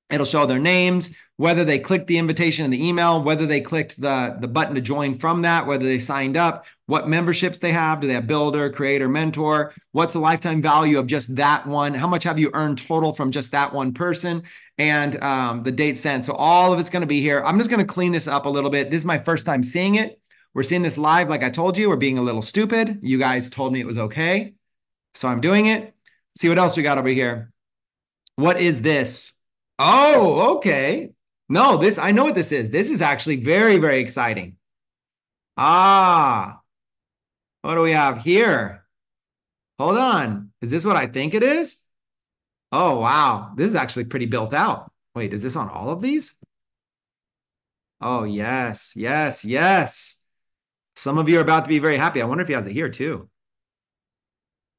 It'll show their names, whether they clicked the invitation in the email, whether they clicked the button to join from that, whether they signed up, what memberships they have. Do they have builder, creator, mentor? What's the lifetime value of just that one? How much have you earned total from just that one person? And the date sent. So all of it's going to be here. I'm just going to clean this up a little bit. This is my first time seeing it. We're seeing this live. Like I told you, we're being a little stupid. You guys told me it was okay. So I'm doing it. See what else we got over here. What is this? Oh, okay. No, I know what this is. This is actually very, very exciting. Ah, what do we have here? Hold on. Is this what I think it is? Oh, wow. This is actually pretty built out. Wait, is this on all of these? Oh, yes, yes, yes. Some of you are about to be very happy. I wonder if he has it here too.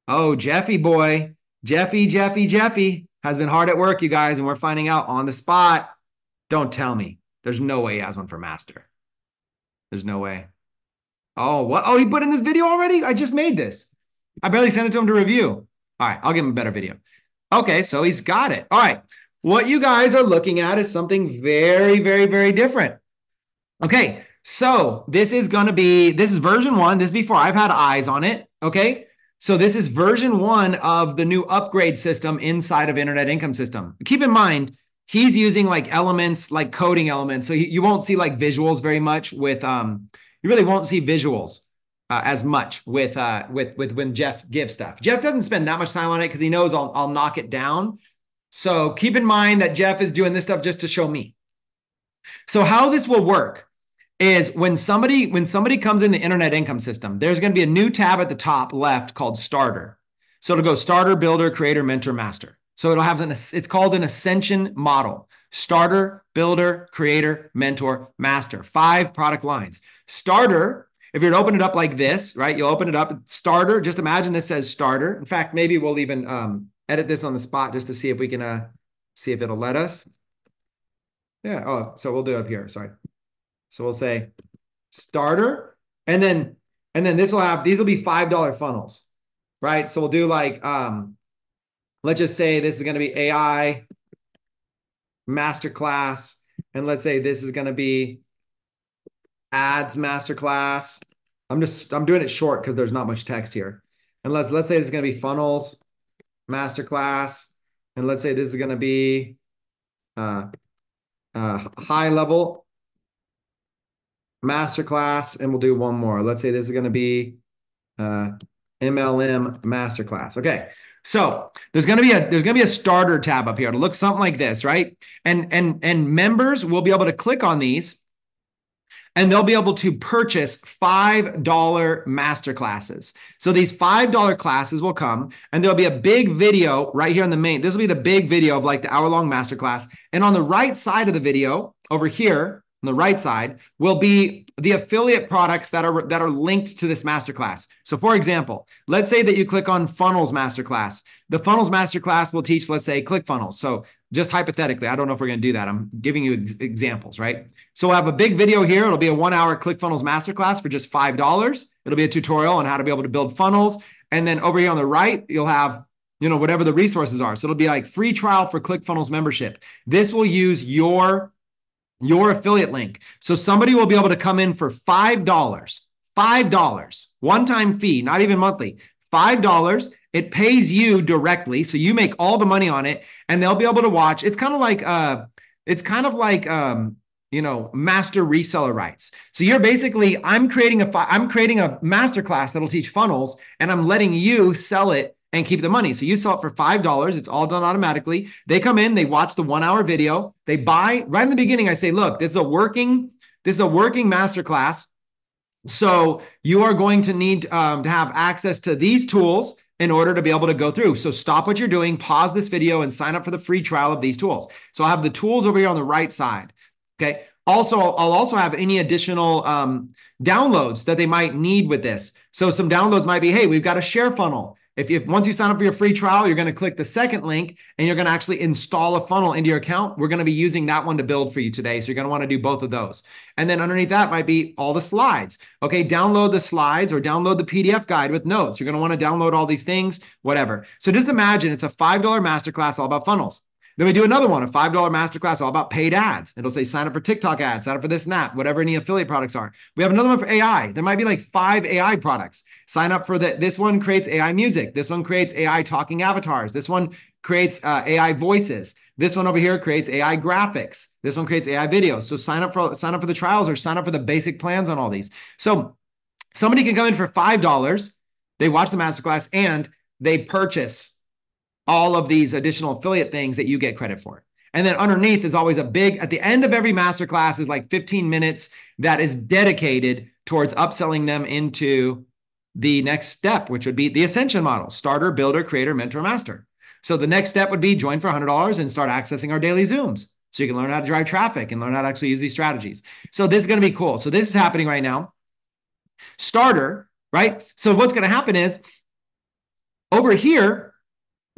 Oh, Jeffy boy. Jeffy has been hard at work, you guys, and we're finding out on the spot. Don't tell me. There's no way he has one for master. There's no way. Oh, what? Oh, he put in this video already? I just made this. I barely sent it to him to review. All right, I'll give him a better video. Okay, so he's got it. All right. What you guys are looking at is something very, very, very different. Okay, so this is going to be, this is version one. This is before I've had eyes on it. Okay, so this is version one of the new upgrade system inside of Internet Income System. Keep in mind, he's using like elements, like coding elements. So you won't see like visuals very much with, you really won't see visuals as much with when Jeff gives stuff. Jeff doesn't spend that much time on it because he knows I'll knock it down. So keep in mind that Jeff is doing this stuff just to show me. So how this will work is when somebody comes in the Internet Income System, there's going to be a new tab at the top left called Starter. So it'll go Starter, Builder, Creator, Mentor, Master. So it'll have it's called an Ascension model. Starter, Builder, Creator, Mentor, Master. 5 product lines. Starter, if you were to open it up like this, right? You'll open it up. Starter, just imagine this says Starter. In fact, maybe we'll even edit this on the spot just to see if we can see if it'll let us. Yeah. Oh, so we'll do it up here. Sorry. So we'll say Starter, and then this will have, these will be $5 funnels, right? So we'll do like, let's just say this is going to be AI masterclass, and let's say this is going to be ads masterclass. I'm doing it short because there's not much text here. And let's say it's going to be funnels masterclass, and let's say this is going to be high level masterclass, and we'll do one more. Let's say this is going to be MLM masterclass. Okay, so there's going to be a starter tab up here. It'll look something like this, right? And members will be able to click on these, and they'll be able to purchase $5 masterclasses. So these $5 classes will come, and there'll be a big video right here on the main. This will be the big video of like the hour-long masterclass. And on the right side of the video over here, on the right side will be the affiliate products that are linked to this masterclass. So for example, let's say that you click on Funnels Masterclass. The Funnels Masterclass will teach, let's say, ClickFunnels. So just hypothetically, I don't know if we're going to do that. I'm giving you examples, right? So we'll have a big video here. It'll be a 1-hour ClickFunnels Masterclass for just $5. It'll be a tutorial on how to be able to build funnels. And then over here on the right, you'll have, you know, whatever the resources are. So it'll be like free trial for ClickFunnels membership. This will use your affiliate link. So somebody will be able to come in for $5, one-time fee, not even monthly, $5. It pays you directly. So you make all the money on it, and they'll be able to watch. It's kind of like, you know, master reseller rights. So you're basically, I'm creating a masterclass that'll teach funnels, and I'm letting you sell it and keep the money. So you sell it for $5. It's all done automatically. They come in, they watch the 1-hour video, they buy. Right in the beginning, I say, look, this is a working masterclass. So you are going to need to have access to these tools in order to be able to go through. So stop what you're doing, pause this video, and sign up for the free trial of these tools. So I'll have the tools over here on the right side. Okay. Also, I'll also have any additional downloads that they might need with this. So some downloads might be, hey, we've got a share funnel. If once you sign up for your free trial, you're going to click the second link, and you're going to actually install a funnel into your account. We're going to be using that one to build for you today. So you're going to want to do both of those. And then underneath that might be all the slides. Okay, download the slides or download the PDF guide with notes. You're going to want to download all these things, whatever. So just imagine it's a $5 masterclass all about funnels. Then we do another one, a $5 masterclass all about paid ads. It'll say sign up for TikTok ads, sign up for this and that, whatever any affiliate products are. We have another one for AI. There might be like 5 AI products. Sign up for that. This one creates AI music. This one creates AI talking avatars. This one creates AI voices. This one over here creates AI graphics. This one creates AI videos. So sign up for the trials, or sign up for the basic plans on all these. So somebody can come in for $5. They watch the masterclass, and they purchase all of these additional affiliate things that you get credit for. And then underneath is always a big, at the end of every masterclass is like 15 minutes that is dedicated towards upselling them into the next step, which would be the Ascension model: Starter, Builder, Creator, Mentor, Master. So the next step would be join for $100 and start accessing our daily Zooms. So you can learn how to drive traffic and learn how to actually use these strategies. So this is going to be cool. So this is happening right now. Starter, right? So what's going to happen is over here,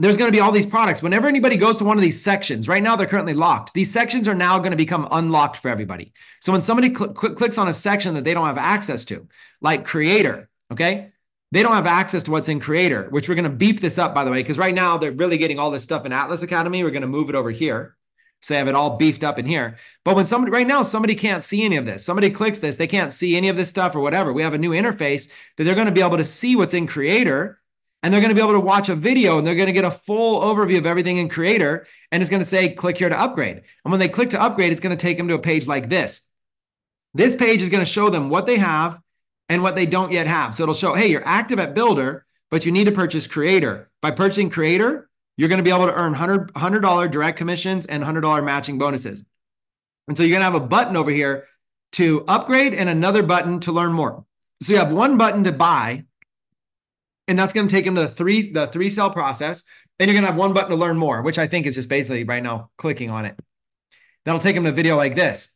There's going to be all these products. Whenever anybody goes to one of these sections, right now they're currently locked. These sections are now going to become unlocked for everybody. So when somebody clicks on a section that they don't have access to, like Creator, okay? They don't have access to what's in Creator, which we're going to beef this up, by the way, because right now they're really getting all this stuff in Atlas Academy. We're going to move it over here. So they have it all beefed up in here. But when somebody, right now, somebody can't see any of this. Somebody clicks this, they can't see any of this stuff or whatever. We have a new interface that they're going to be able to see what's in Creator, and they're going to be able to watch a video, and they're going to get a full overview of everything in Creator, and it's going to say, click here to upgrade. And when they click to upgrade, it's going to take them to a page like this. This page is going to show them what they have and what they don't yet have. So it'll show, hey, you're active at Builder, but you need to purchase Creator. By purchasing Creator, you're going to be able to earn $100 direct commissions and $100 matching bonuses. And so you're going to have a button over here to upgrade and another button to learn more. So you have one button to buy, and that's going to take them to the three sell process. Then you're going to have one button to learn more, which I think is just basically right now clicking on it. That'll take them to a video like this,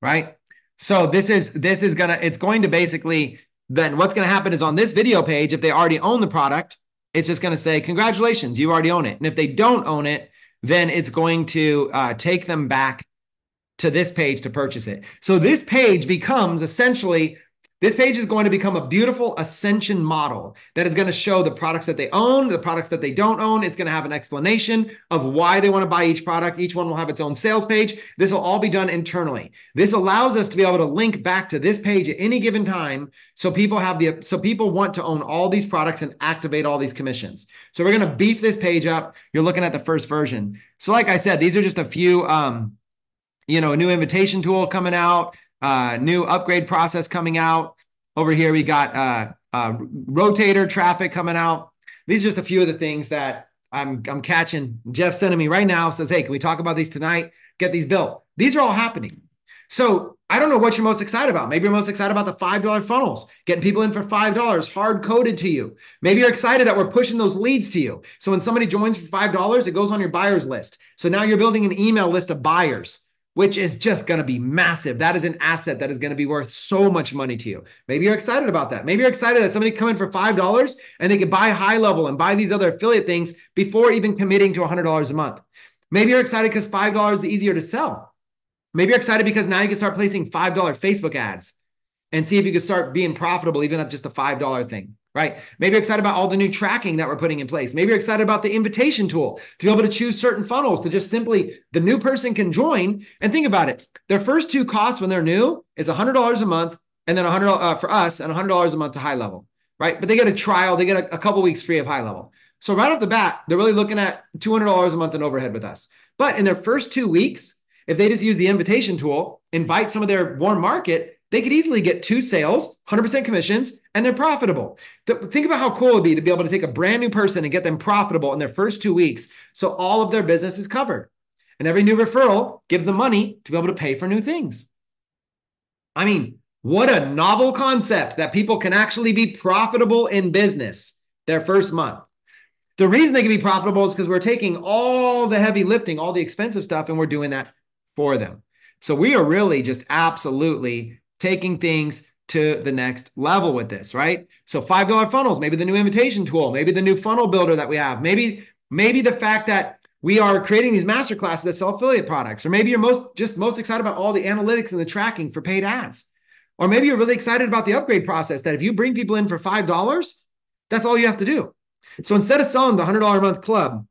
right? So this is going to, it's going to basically, then what's going to happen is on this video page, if they already own the product, it's just going to say, congratulations, you already own it. And if they don't own it, then it's going to take them back to this page to purchase it. So this page becomes essentially, this page is going to become a beautiful ascension model that is going to show the products that they own, the products that they don't own. It's going to have an explanation of why they want to buy each product. Each one will have its own sales page. This will all be done internally. This allows us to be able to link back to this page at any given time, so people have the, so people want to own all these products and activate all these commissions. So we're going to beef this page up. You're looking at the first version. So like I said, these are just a few, you know, a new invitation tool coming out. New upgrade process coming out. Over here, we got rotator traffic coming out. These are just a few of the things that I'm catching. Jeff sending me right now, says, hey, can we talk about these tonight? Get these built. These are all happening. So I don't know what you're most excited about. Maybe you're most excited about the $5 funnels, getting people in for $5, hard-coded to you. Maybe you're excited that we're pushing those leads to you. So when somebody joins for $5, it goes on your buyers list. So now you're building an email list of buyers, which is just going to be massive. That is an asset that is going to be worth so much money to you. Maybe you're excited about that. Maybe you're excited that somebody come in for $5 and they could buy High Level and buy these other affiliate things before even committing to $100 a month. Maybe you're excited because $5 is easier to sell. Maybe you're excited because now you can start placing $5 Facebook ads and see if you can start being profitable even at just the $5 thing, right? Maybe you're excited about all the new tracking that we're putting in place. Maybe you're excited about the invitation tool to be able to choose certain funnels to just simply, the new person can join. And think about it. Their first two costs when they're new is $100 a month, and then $100 for us, and $100 a month to High Level, right? But they get a trial. They get a couple weeks free of High Level. So right off the bat, they're really looking at $200 a month in overhead with us. But in their first 2 weeks, if they just use the invitation tool, invite some of their warm market, they could easily get 2 sales, 100% commissions, and they're profitable. Think about how cool it'd be to be able to take a brand new person and get them profitable in their first 2 weeks. So all of their business is covered. And every new referral gives them money to be able to pay for new things. I mean, what a novel concept that people can actually be profitable in business their first month. The reason they can be profitable is because we're taking all the heavy lifting, all the expensive stuff, and we're doing that for them. So we are really just absolutely taking things to the next level with this, right? So $5 funnels, maybe the new invitation tool, maybe the new funnel builder that we have, maybe the fact that we are creating these masterclasses that sell affiliate products, or maybe you're most excited about all the analytics and the tracking for paid ads, or maybe you're really excited about the upgrade process that if you bring people in for $5, that's all you have to do. So instead of selling the $100 a month club,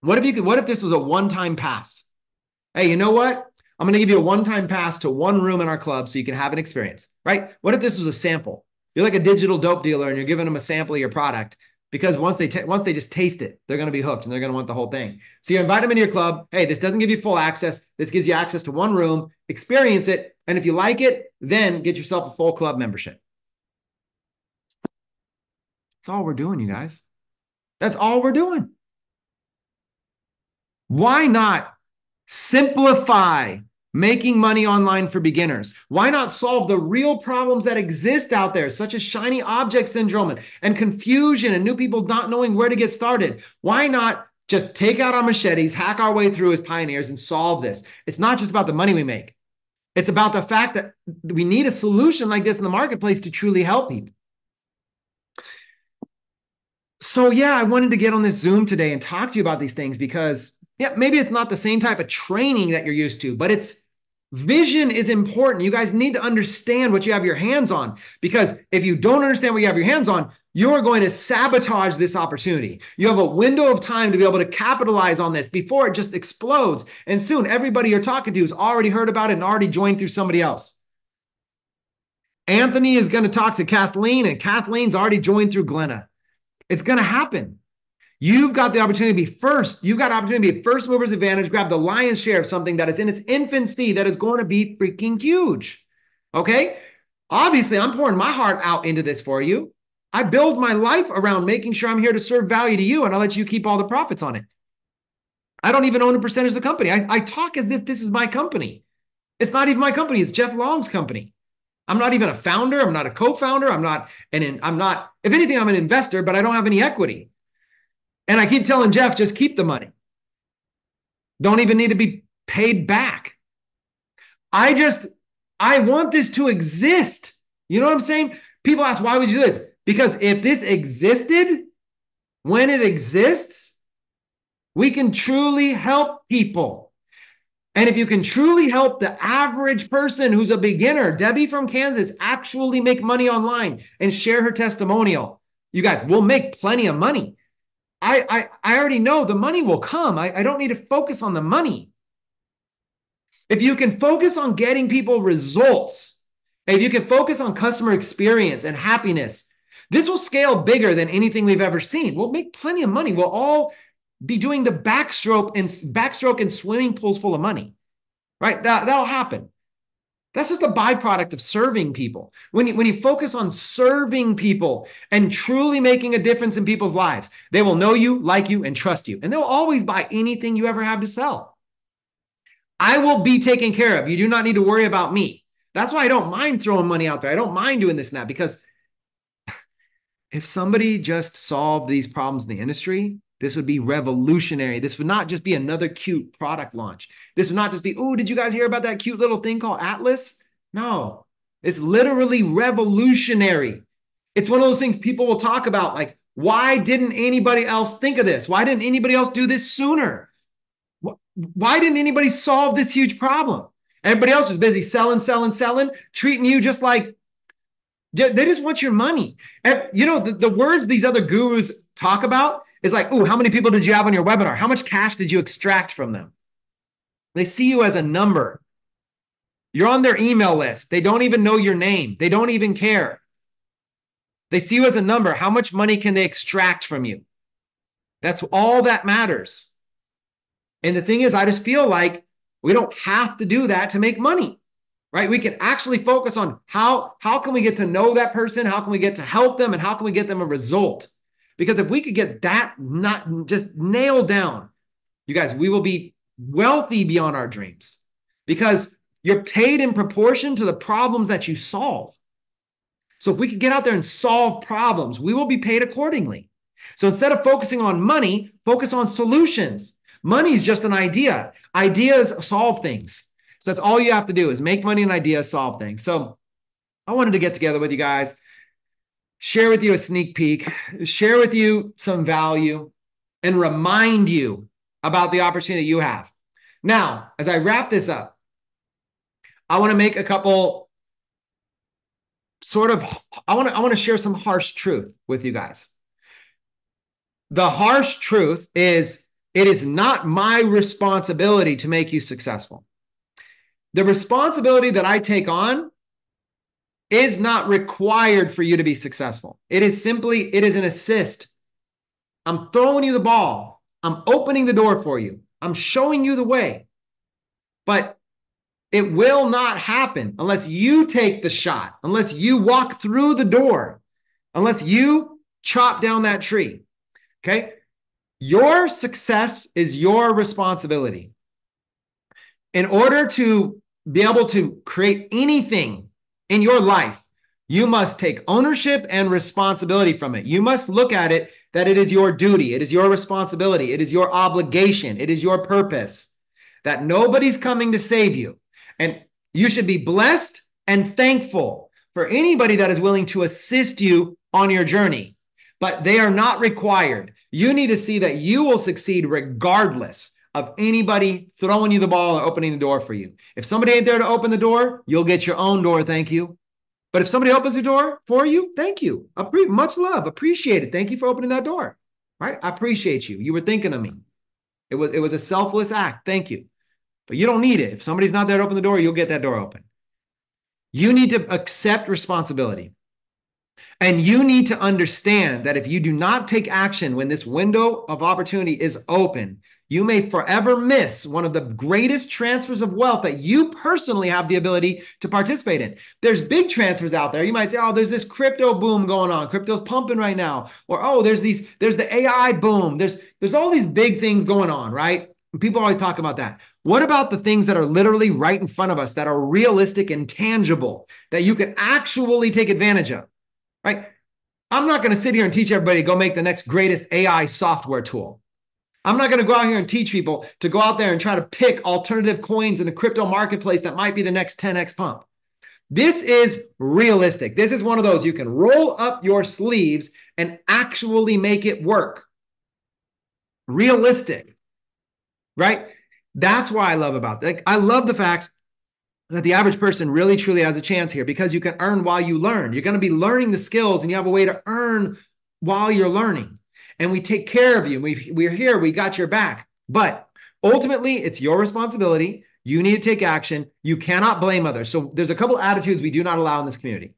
what if this was a one-time pass? Hey, you know what? I'm going to give you a one-time pass to one room in our club so you can have an experience, right? What if this was a sample? You're like a digital dope dealer and you're giving them a sample of your product, because once they just taste it, they're going to be hooked and they're going to want the whole thing. So you invite them into your club. Hey, this doesn't give you full access. This gives you access to one room, experience it. And if you like it, then get yourself a full club membership. That's all we're doing, you guys. That's all we're doing. Why not simplify making money online for beginners? Why not solve the real problems that exist out there, such as shiny object syndrome and confusion and new people not knowing where to get started? Why not just take out our machetes, hack our way through as pioneers and solve this? It's not just about the money we make. It's about the fact that we need a solution like this in the marketplace to truly help people. So yeah, I wanted to get on this Zoom today and talk to you about these things because yeah, maybe it's not the same type of training that you're used to, but it's vision is important. You guys need to understand what you have your hands on, because if you don't understand what you have your hands on, you're going to sabotage this opportunity. You have a window of time to be able to capitalize on this before it just explodes. And soon everybody you're talking to has already heard about it and already joined through somebody else. Anthony is going to talk to Kathleen, and Kathleen's already joined through Glenna. It's going to happen. You've got the opportunity to be first. You've got the opportunity to be first mover's advantage, grab the lion's share of something that is in its infancy that is going to be freaking huge. Okay? Obviously, I'm pouring my heart out into this for you. I build my life around making sure I'm here to serve value to you, and I'll let you keep all the profits on it. I don't even own a percentage of the company. I talk as if this is my company. It's not even my company. It's Jeff Long's company. I'm not even a founder. I'm not a co-founder. If anything, I'm an investor, but I don't have any equity. And I keep telling Jeff, just keep the money. Don't even need to be paid back. I want this to exist. You know what I'm saying? People ask, why would you do this? Because if this existed, when it exists, we can truly help people. And if you can truly help the average person who's a beginner, Debbie from Kansas, actually make money online and share her testimonial, you guys will make plenty of money. I already know the money will come. I don't need to focus on the money. If you can focus on getting people results, if you can focus on customer experience and happiness, this will scale bigger than anything we've ever seen. We'll make plenty of money. We'll all be doing the backstroke and swimming pools full of money, right? That'll happen. That's just a byproduct of serving people. When you focus on serving people and truly making a difference in people's lives, they will know you, like you, and trust you. And they'll always buy anything you ever have to sell. I will be taken care of. You do not need to worry about me. That's why I don't mind throwing money out there. I don't mind doing this and that, because if somebody just solved these problems in the industry, this would be revolutionary. This would not just be another cute product launch. This would not just be, oh, did you guys hear about that cute little thing called Atlas? No, it's literally revolutionary. It's one of those things people will talk about, like, why didn't anybody else think of this? Why didn't anybody else do this sooner? Why didn't anybody solve this huge problem? Everybody else is busy selling, treating you just like, they just want your money. And, you know, the words these other gurus talk about, it's like, oh, how many people did you have on your webinar? How much cash did you extract from them? They see you as a number. You're on their email list. They don't even know your name. They don't even care. They see you as a number. How much money can they extract from you? That's all that matters. And the thing is, I just feel like we don't have to do that to make money, right? We can actually focus on how can we get to know that person? How can we get to help them? And how can we get them a result? Because if we could get that not just nailed down, you guys, we will be wealthy beyond our dreams, because you're paid in proportion to the problems that you solve. So if we could get out there and solve problems, we will be paid accordingly. So instead of focusing on money, focus on solutions. Money is just an idea. Ideas solve things. So that's all you have to do is make money and ideas solve things. So I wanted to get together with you guys, share with you a sneak peek, share with you some value, and remind you about the opportunity you have. Now, as I wrap this up, I want to share some harsh truth with you guys. The harsh truth is it is not my responsibility to make you successful. The responsibility that I take on is not required for you to be successful. It is an assist. I'm throwing you the ball. I'm opening the door for you. I'm showing you the way. But it will not happen unless you take the shot, unless you walk through the door, unless you chop down that tree. Okay? Your success is your responsibility. In order to be able to create anything in your life, you must take ownership and responsibility from it. You must look at it that it is your duty. It is your responsibility. It is your obligation. It is your purpose, that nobody's coming to save you. And you should be blessed and thankful for anybody that is willing to assist you on your journey. but they are not required. You need to see that you will succeed regardless of anybody throwing you the ball or opening the door for you. If somebody ain't there to open the door, you'll get your own door, thank you. But if somebody opens the door for you, thank you. Much love, appreciate it. Thank you for opening that door, right? I appreciate you. You were thinking of me. It was a selfless act, thank you. But you don't need it. If somebody's not there to open the door, you'll get that door open. You need to accept responsibility. And you need to understand that if you do not take action when this window of opportunity is open, you may forever miss one of the greatest transfers of wealth that you personally have the ability to participate in. There's big transfers out there. You might say, oh, there's this crypto boom going on. Crypto's pumping right now. Or, oh, there's the AI boom. There's all these big things going on, right? People always talk about that. What about the things that are literally right in front of us that are realistic and tangible that you can actually take advantage of, right? I'm not going to sit here and teach everybody to go make the next greatest AI software tool. I'm not going to go out here and teach people to go out there and try to pick alternative coins in the crypto marketplace that might be the next 10x pump. This is realistic. This is one of those you can roll up your sleeves and actually make it work. Realistic, right? That's why I love about that. I love the fact that the average person really truly has a chance here because you can earn while you learn. You're going to be learning the skills and you have a way to earn while you're learning. And we take care of you. We're here. We got your back. But ultimately, it's your responsibility. You need to take action. You cannot blame others. So there's a couple attitudes we do not allow in this community.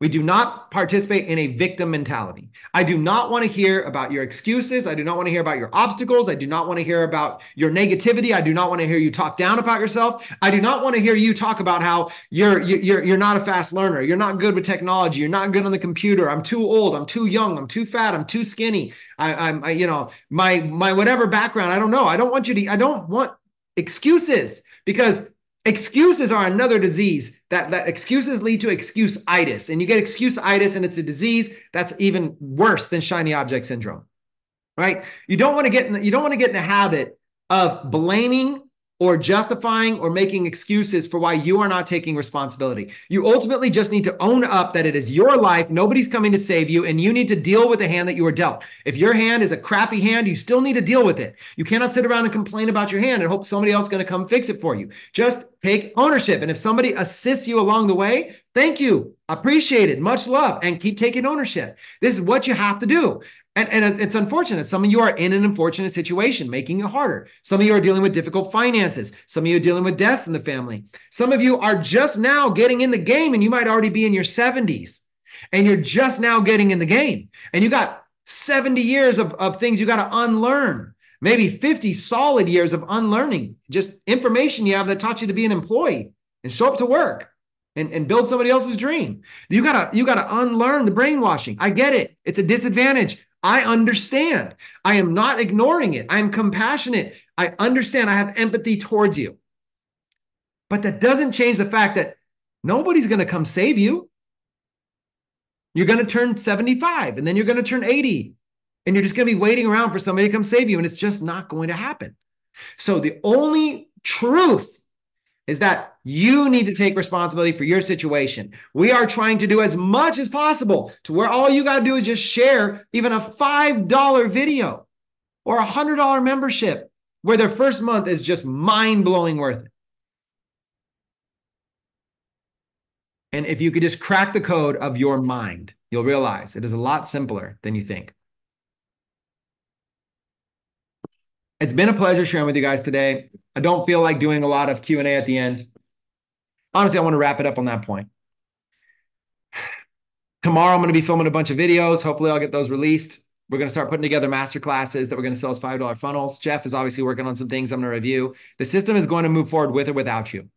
We do not participate in a victim mentality. I do not want to hear about your excuses. I do not want to hear about your obstacles. I do not want to hear about your negativity. I do not want to hear you talk down about yourself. I do not want to hear you talk about how you're not a fast learner. You're not good with technology. You're not good on the computer. I'm too old. I'm too young. I'm too fat. I'm too skinny. I'm you know, my whatever background. I don't know. I don't want excuses because excuses are another disease that excuses lead to excuse-itis, and you get excuse-itis, and it's a disease that's even worse than shiny object syndrome, right? You don't want to get in the habit of blaming or justifying or making excuses for why you are not taking responsibility. You ultimately just need to own up that it is your life. Nobody's coming to save you, and you need to deal with the hand that you were dealt. If your hand is a crappy hand, you still need to deal with it. You cannot sit around and complain about your hand and hope somebody else is going to come fix it for you. Just take ownership. And if somebody assists you along the way, thank you. Appreciate it. Much love. And keep taking ownership. This is what you have to do. And it's unfortunate. Some of you are in an unfortunate situation, making it harder. Some of you are dealing with difficult finances. Some of you are dealing with deaths in the family. Some of you are just now getting in the game, and you might already be in your 70s, and you're just now getting in the game. And you got 70 years of things you got to unlearn, maybe 50 solid years of unlearning, just information you have that taught you to be an employee and show up to work and build somebody else's dream. You gotta unlearn the brainwashing. I get it. It's a disadvantage. I understand. I am not ignoring it. I am compassionate. I understand. I have empathy towards you. But that doesn't change the fact that nobody's going to come save you. You're going to turn 75, and then you're going to turn 80, and you're just going to be waiting around for somebody to come save you, and it's just not going to happen. So the only truth is that you need to take responsibility for your situation. We are trying to do as much as possible to where all you got to do is just share even a $5 video or a $100 membership where their first month is just mind-blowing worth it. And if you could just crack the code of your mind, you'll realize it is a lot simpler than you think. It's been a pleasure sharing with you guys today. I don't feel like doing a lot of Q&A at the end. Honestly, I want to wrap it up on that point. Tomorrow, I'm going to be filming a bunch of videos. Hopefully, I'll get those released. We're going to start putting together masterclasses that we're going to sell as $5 funnels. Jeff is obviously working on some things I'm going to review. The system is going to move forward with or without you.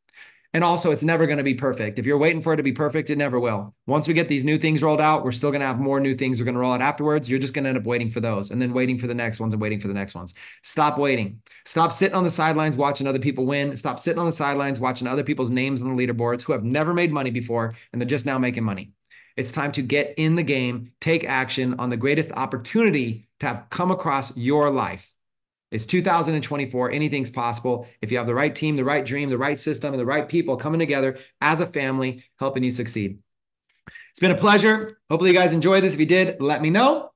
And also, it's never going to be perfect. If you're waiting for it to be perfect, it never will. Once we get these new things rolled out, we're still going to have more new things we're going to roll out afterwards. You're just going to end up waiting for those and then waiting for the next ones and waiting for the next ones. Stop waiting. Stop sitting on the sidelines watching other people win. Stop sitting on the sidelines watching other people's names on the leaderboards who have never made money before, and they're just now making money. It's time to get in the game, take action on the greatest opportunity to have come across your life. It's 2024. Anything's possible. If you have the right team, the right dream, the right system, and the right people coming together as a family, helping you succeed. It's been a pleasure. Hopefully you guys enjoyed this. If you did, let me know.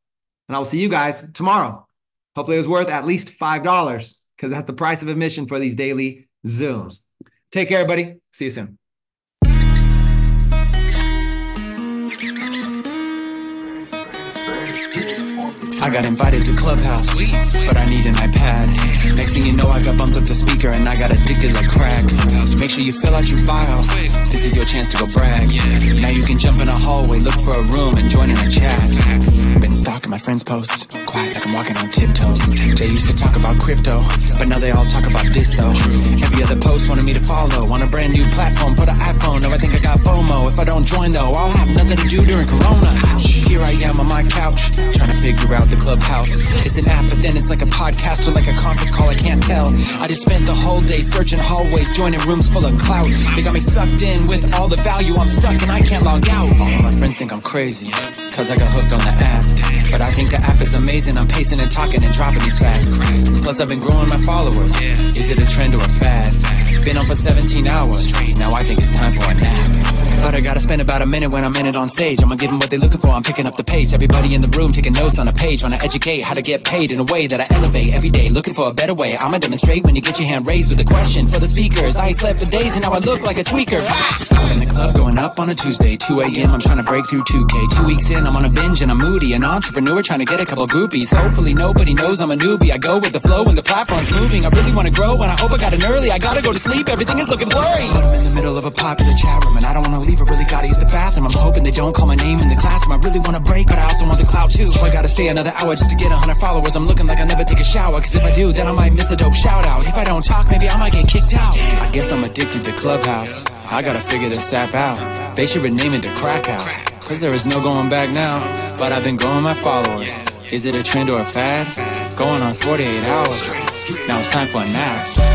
And I will see you guys tomorrow. Hopefully it was worth at least $5 because that's the price of admission for these daily Zooms. Take care, everybody. See you soon. I got invited to Clubhouse, but I need an iPad. Next thing you know, I got bumped up the speaker and I got addicted like crack. Make sure you fill out your file. This is your chance to go brag. Now you can jump in a hallway, look for a room and join in a chat. Been stalking my friends' posts, quiet like I'm walking on tiptoes. They used to talk about crypto, but now they all talk about this though. Every other post wanted me to follow on a brand new platform for the iPhone. Now I think I got FOMO. If I don't join though, I'll have nothing to do during Corona. Here I am on my couch, trying to figure out the Clubhouse. It's an app, but then it's like a podcast or like a conference call, I can't tell. I just spent the whole day searching hallways, joining rooms full of clout. They got me sucked in with all the value, I'm stuck and I can't log out. All of my friends think I'm crazy, cause I got hooked on the app. But I think the app is amazing, I'm pacing and talking and dropping these facts. Plus I've been growing my followers, is it a trend or a fad? Been on for 17 hours, now I think it's time for a nap. But I gotta spend about a minute when I'm in it on stage. I'ma give them what they're looking for, I'm picking up the pace. Everybody in the room taking notes on a page. Trying to educate how to get paid in a way that I elevate every day. Looking for a better way. I'ma demonstrate when you get your hand raised with a question for the speakers. I ain't slept for days and now I look like a tweaker. I'm in the club going up on a Tuesday, 2 a.m. I'm trying to break through 2K. 2 weeks in, I'm on a binge and I'm moody. An entrepreneur trying to get a couple groupies. Hopefully nobody knows I'm a newbie. I go with the flow and the platform's moving. I really want to grow and I hope I got in early. I gotta go to sleep. Everything is looking blurry. But I'm in the middle of a popular chat room and I don't want to leave. I really gotta use the bathroom. I'm hoping they don't call my name in the classroom. I really want to break, but I also want the clout too. So I gotta stay another hour just to get 100 followers. I'm looking like I never take a shower, cause if I do, then I might miss a dope shout out. If I don't talk, maybe I might get kicked out. I guess I'm addicted to Clubhouse. I gotta figure this app out. They should rename it to Crack House, cause there is no going back now. But I've been growing my followers. Is it a trend or a fad? Going on 48 hours. Now it's time for a nap.